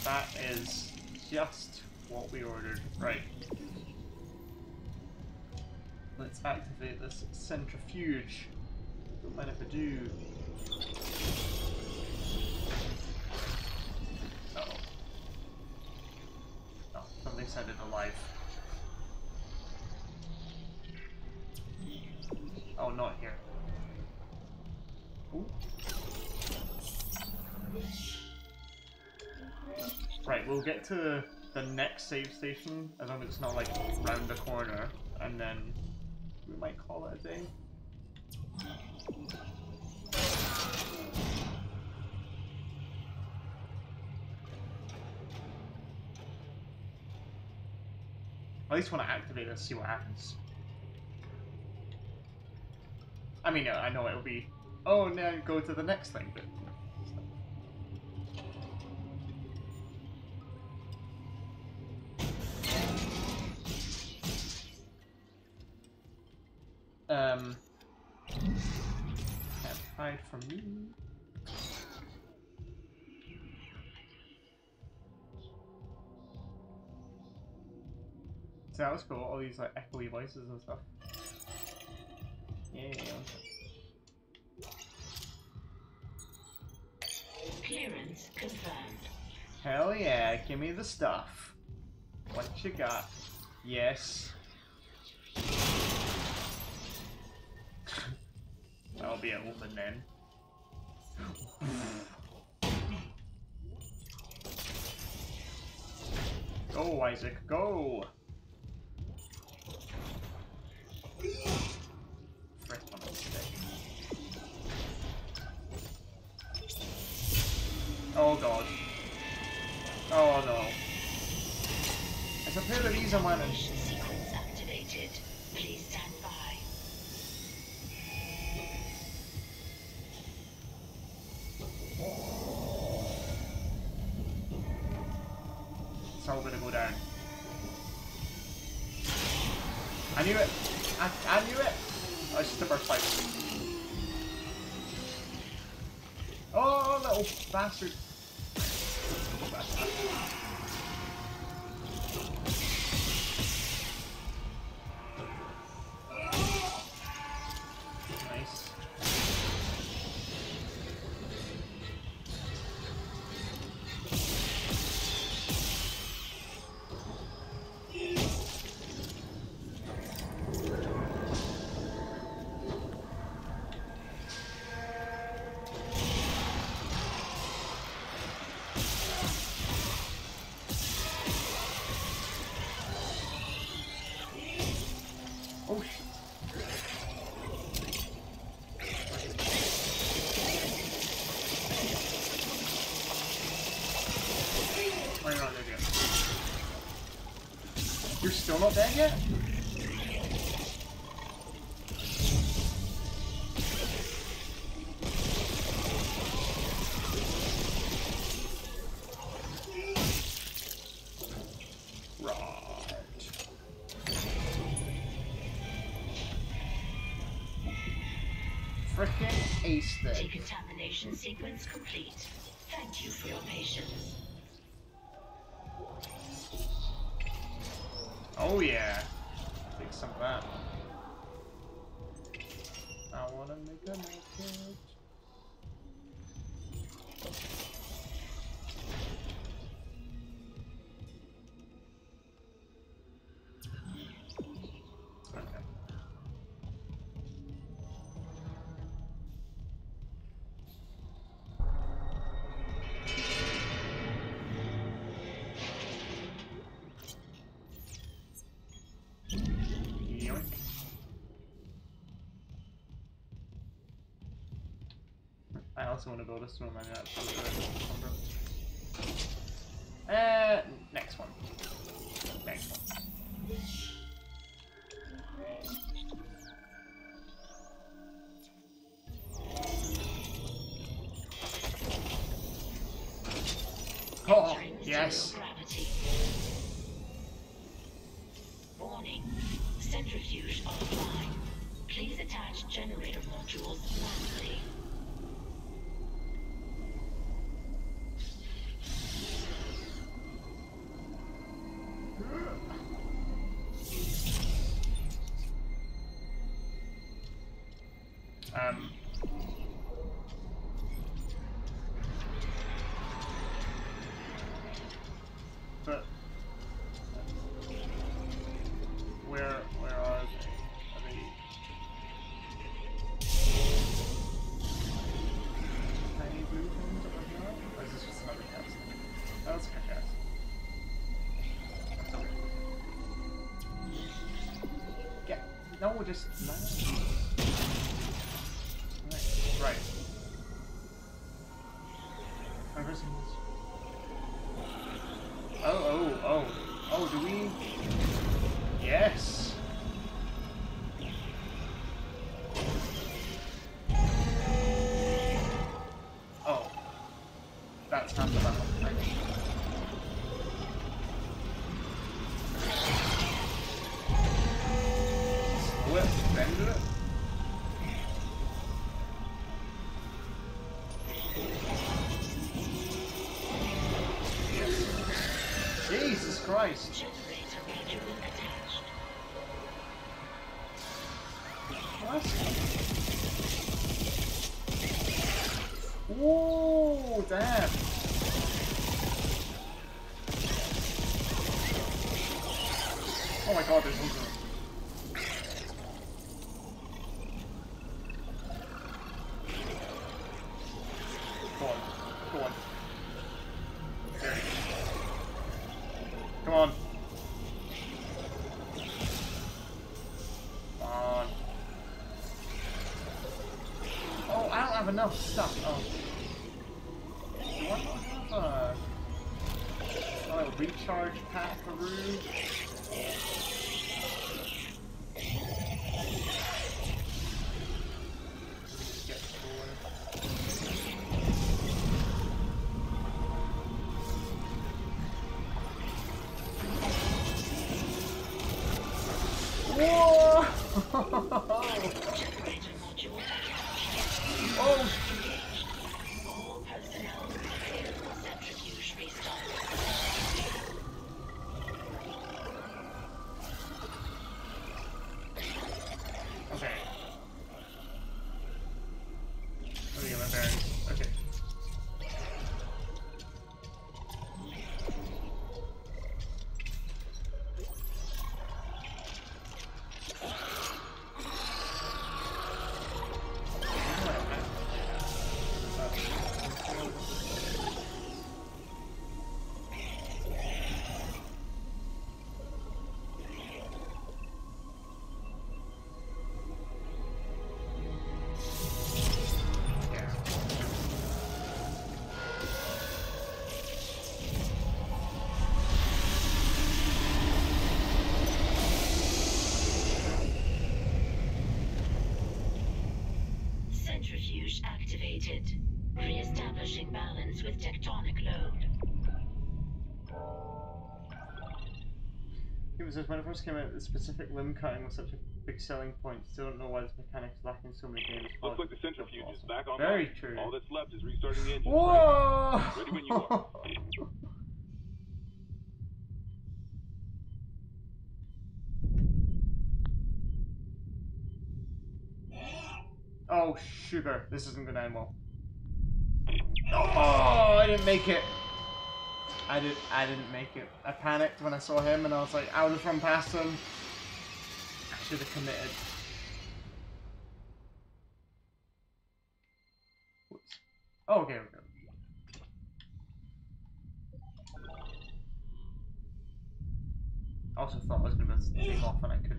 That is just what we ordered. Right. Let's activate this centrifuge. Don't mind if I do. Uh oh. Oh, something sounded alive. Oh, not here. Ooh. Right, we'll get to the next save station, as long as it's not like round the corner, and then we might call it a day. I at least want to activate it and see what happens. I mean, I know it'll be, oh, now go to the next thing, but... Um, can't hide from me. So that was cool, all these like echoey voices and stuff. Yeah. Clearance confirmed. Hell yeah, give me the stuff. What you got? Yes. I'll be a woman then. Go, Isaac, go! Frick on a stick. Oh god. Oh no. It's a pair of these I managed. Sequence activated. Please stand by. It's all gonna go down. I knew it! I, I knew it! Oh, it's just a burst fight. Oh, little bastard! Still not dead yet? Right. Frickin' ace there. Decontamination sequence complete. Thank you for your patience. Oh yeah, take some of that. I wanna make a market. I also want to build a snowman. Uh, next one. Next one. Oh, yes. Gravity. Warning. Centrifuge offline. Please attach generator modules manually. Um, but where where are they? Are they tiny blue things over here? Or is this just another cast? Oh, that's a good cast. No, we'll just... Right. Right. Oh, oh, oh. Oh, do we... Yes! Oh. That's not the battle. Christ. What? Whoa, damn. Oh my god, there's something. Enough stuff. Oh. Do I not have a, a recharge pack for Rune? Activated. Re-establishing balance with tectonic load. People says, when it first came out, the specific limb cutting was such a big selling point. Still don't know why this mechanic's lacking so many games. Looks like the centrifuge awesome. Is back on. Very line. True. All that's left is restarting the engine. Whoa! Ready when you are. Oh, sugar. This isn't going to end well. Oh, I didn't make it. I, did, I didn't make it. I panicked when I saw him and I was like, I would have run past him. I should have committed. Whoops. Oh, okay, we go. I also thought I was going to be able to take off and I couldn't.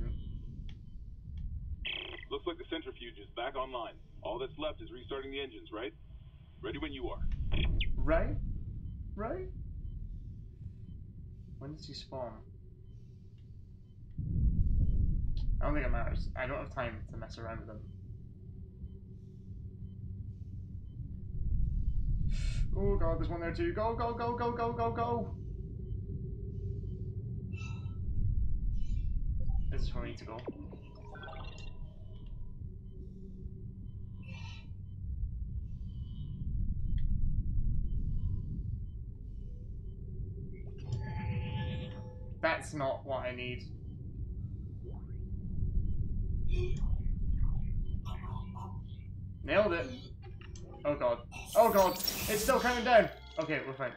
Looks like the centrifuge is back online. All that's left is restarting the engines, right? Ready when you are. Right? Right? When does he spawn? I don't think it matters. I don't have time to mess around with him. Oh god, there's one there too. Go, go, go, go, go, go, go! This is where we need to go. That's not what I need. Nailed it. Oh god. Oh god. It's still coming down. Okay, we're fine.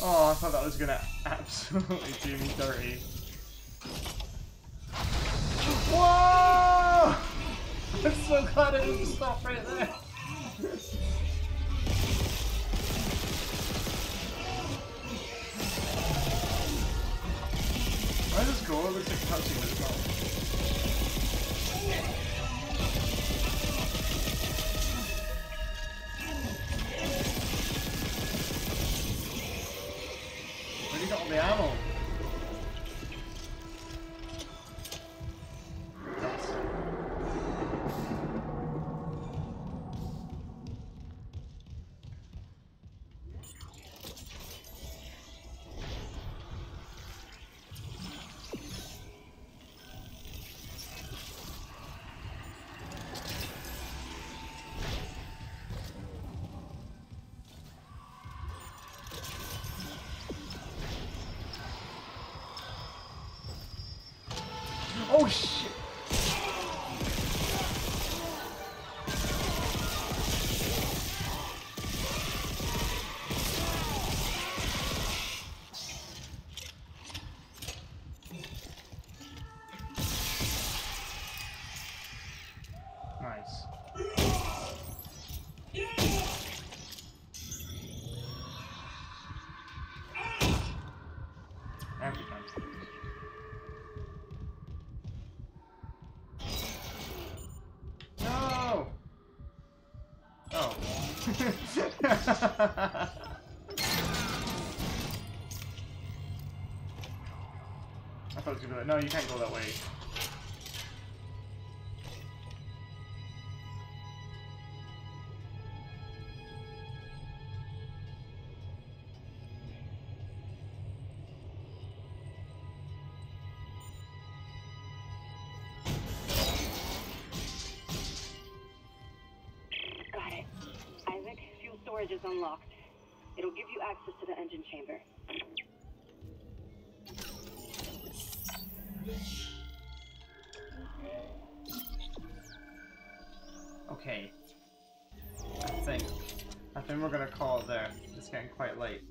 Oh, I thought that was gonna absolutely do me dirty. Whoa! I'm so glad it didn't stop right there. Why does this go? It looks like it's touching this ball. The ammo. Nice. Oh shit! Nice. Every time. I thought it was gonna be like, no, you can't go that way. Is unlocked. It'll give you access to the engine chamber. Okay. I think. I think we're gonna call it there. It's getting quite late.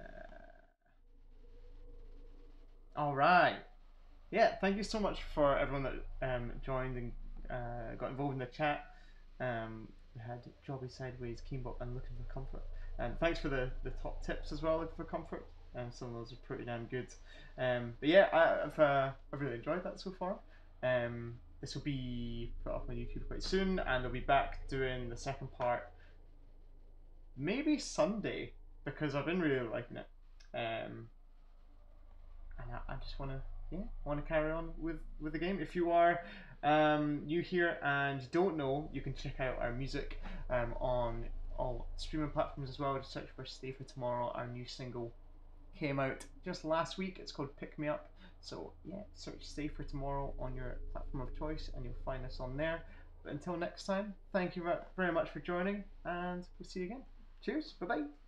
Uh, Alright. Yeah, thank you so much for everyone that um, joined and uh, got involved in the chat. Um, We had Jobby, Sideways, Keembop, and Looking for Comfort. And um, thanks for the, the top tips as well, Looking for Comfort. Um, some of those are pretty damn good. Um, but yeah, I, I've, uh, I've really enjoyed that so far. Um, this will be put up on YouTube quite soon, and I'll be back doing the second part maybe Sunday, because I've been really liking it. Um, and I, I just want to yeah, want to carry on with, with the game. If you are... Um, you here and don't know, you can check out our music um, on all streaming platforms as well. Just search for Stay For Tomorrow. Our new single came out just last week. It's called Pick Me Up. So yeah, search Stay For Tomorrow on your platform of choice and you'll find us on there. But until next time, thank you very much for joining and we'll see you again. Cheers, bye bye.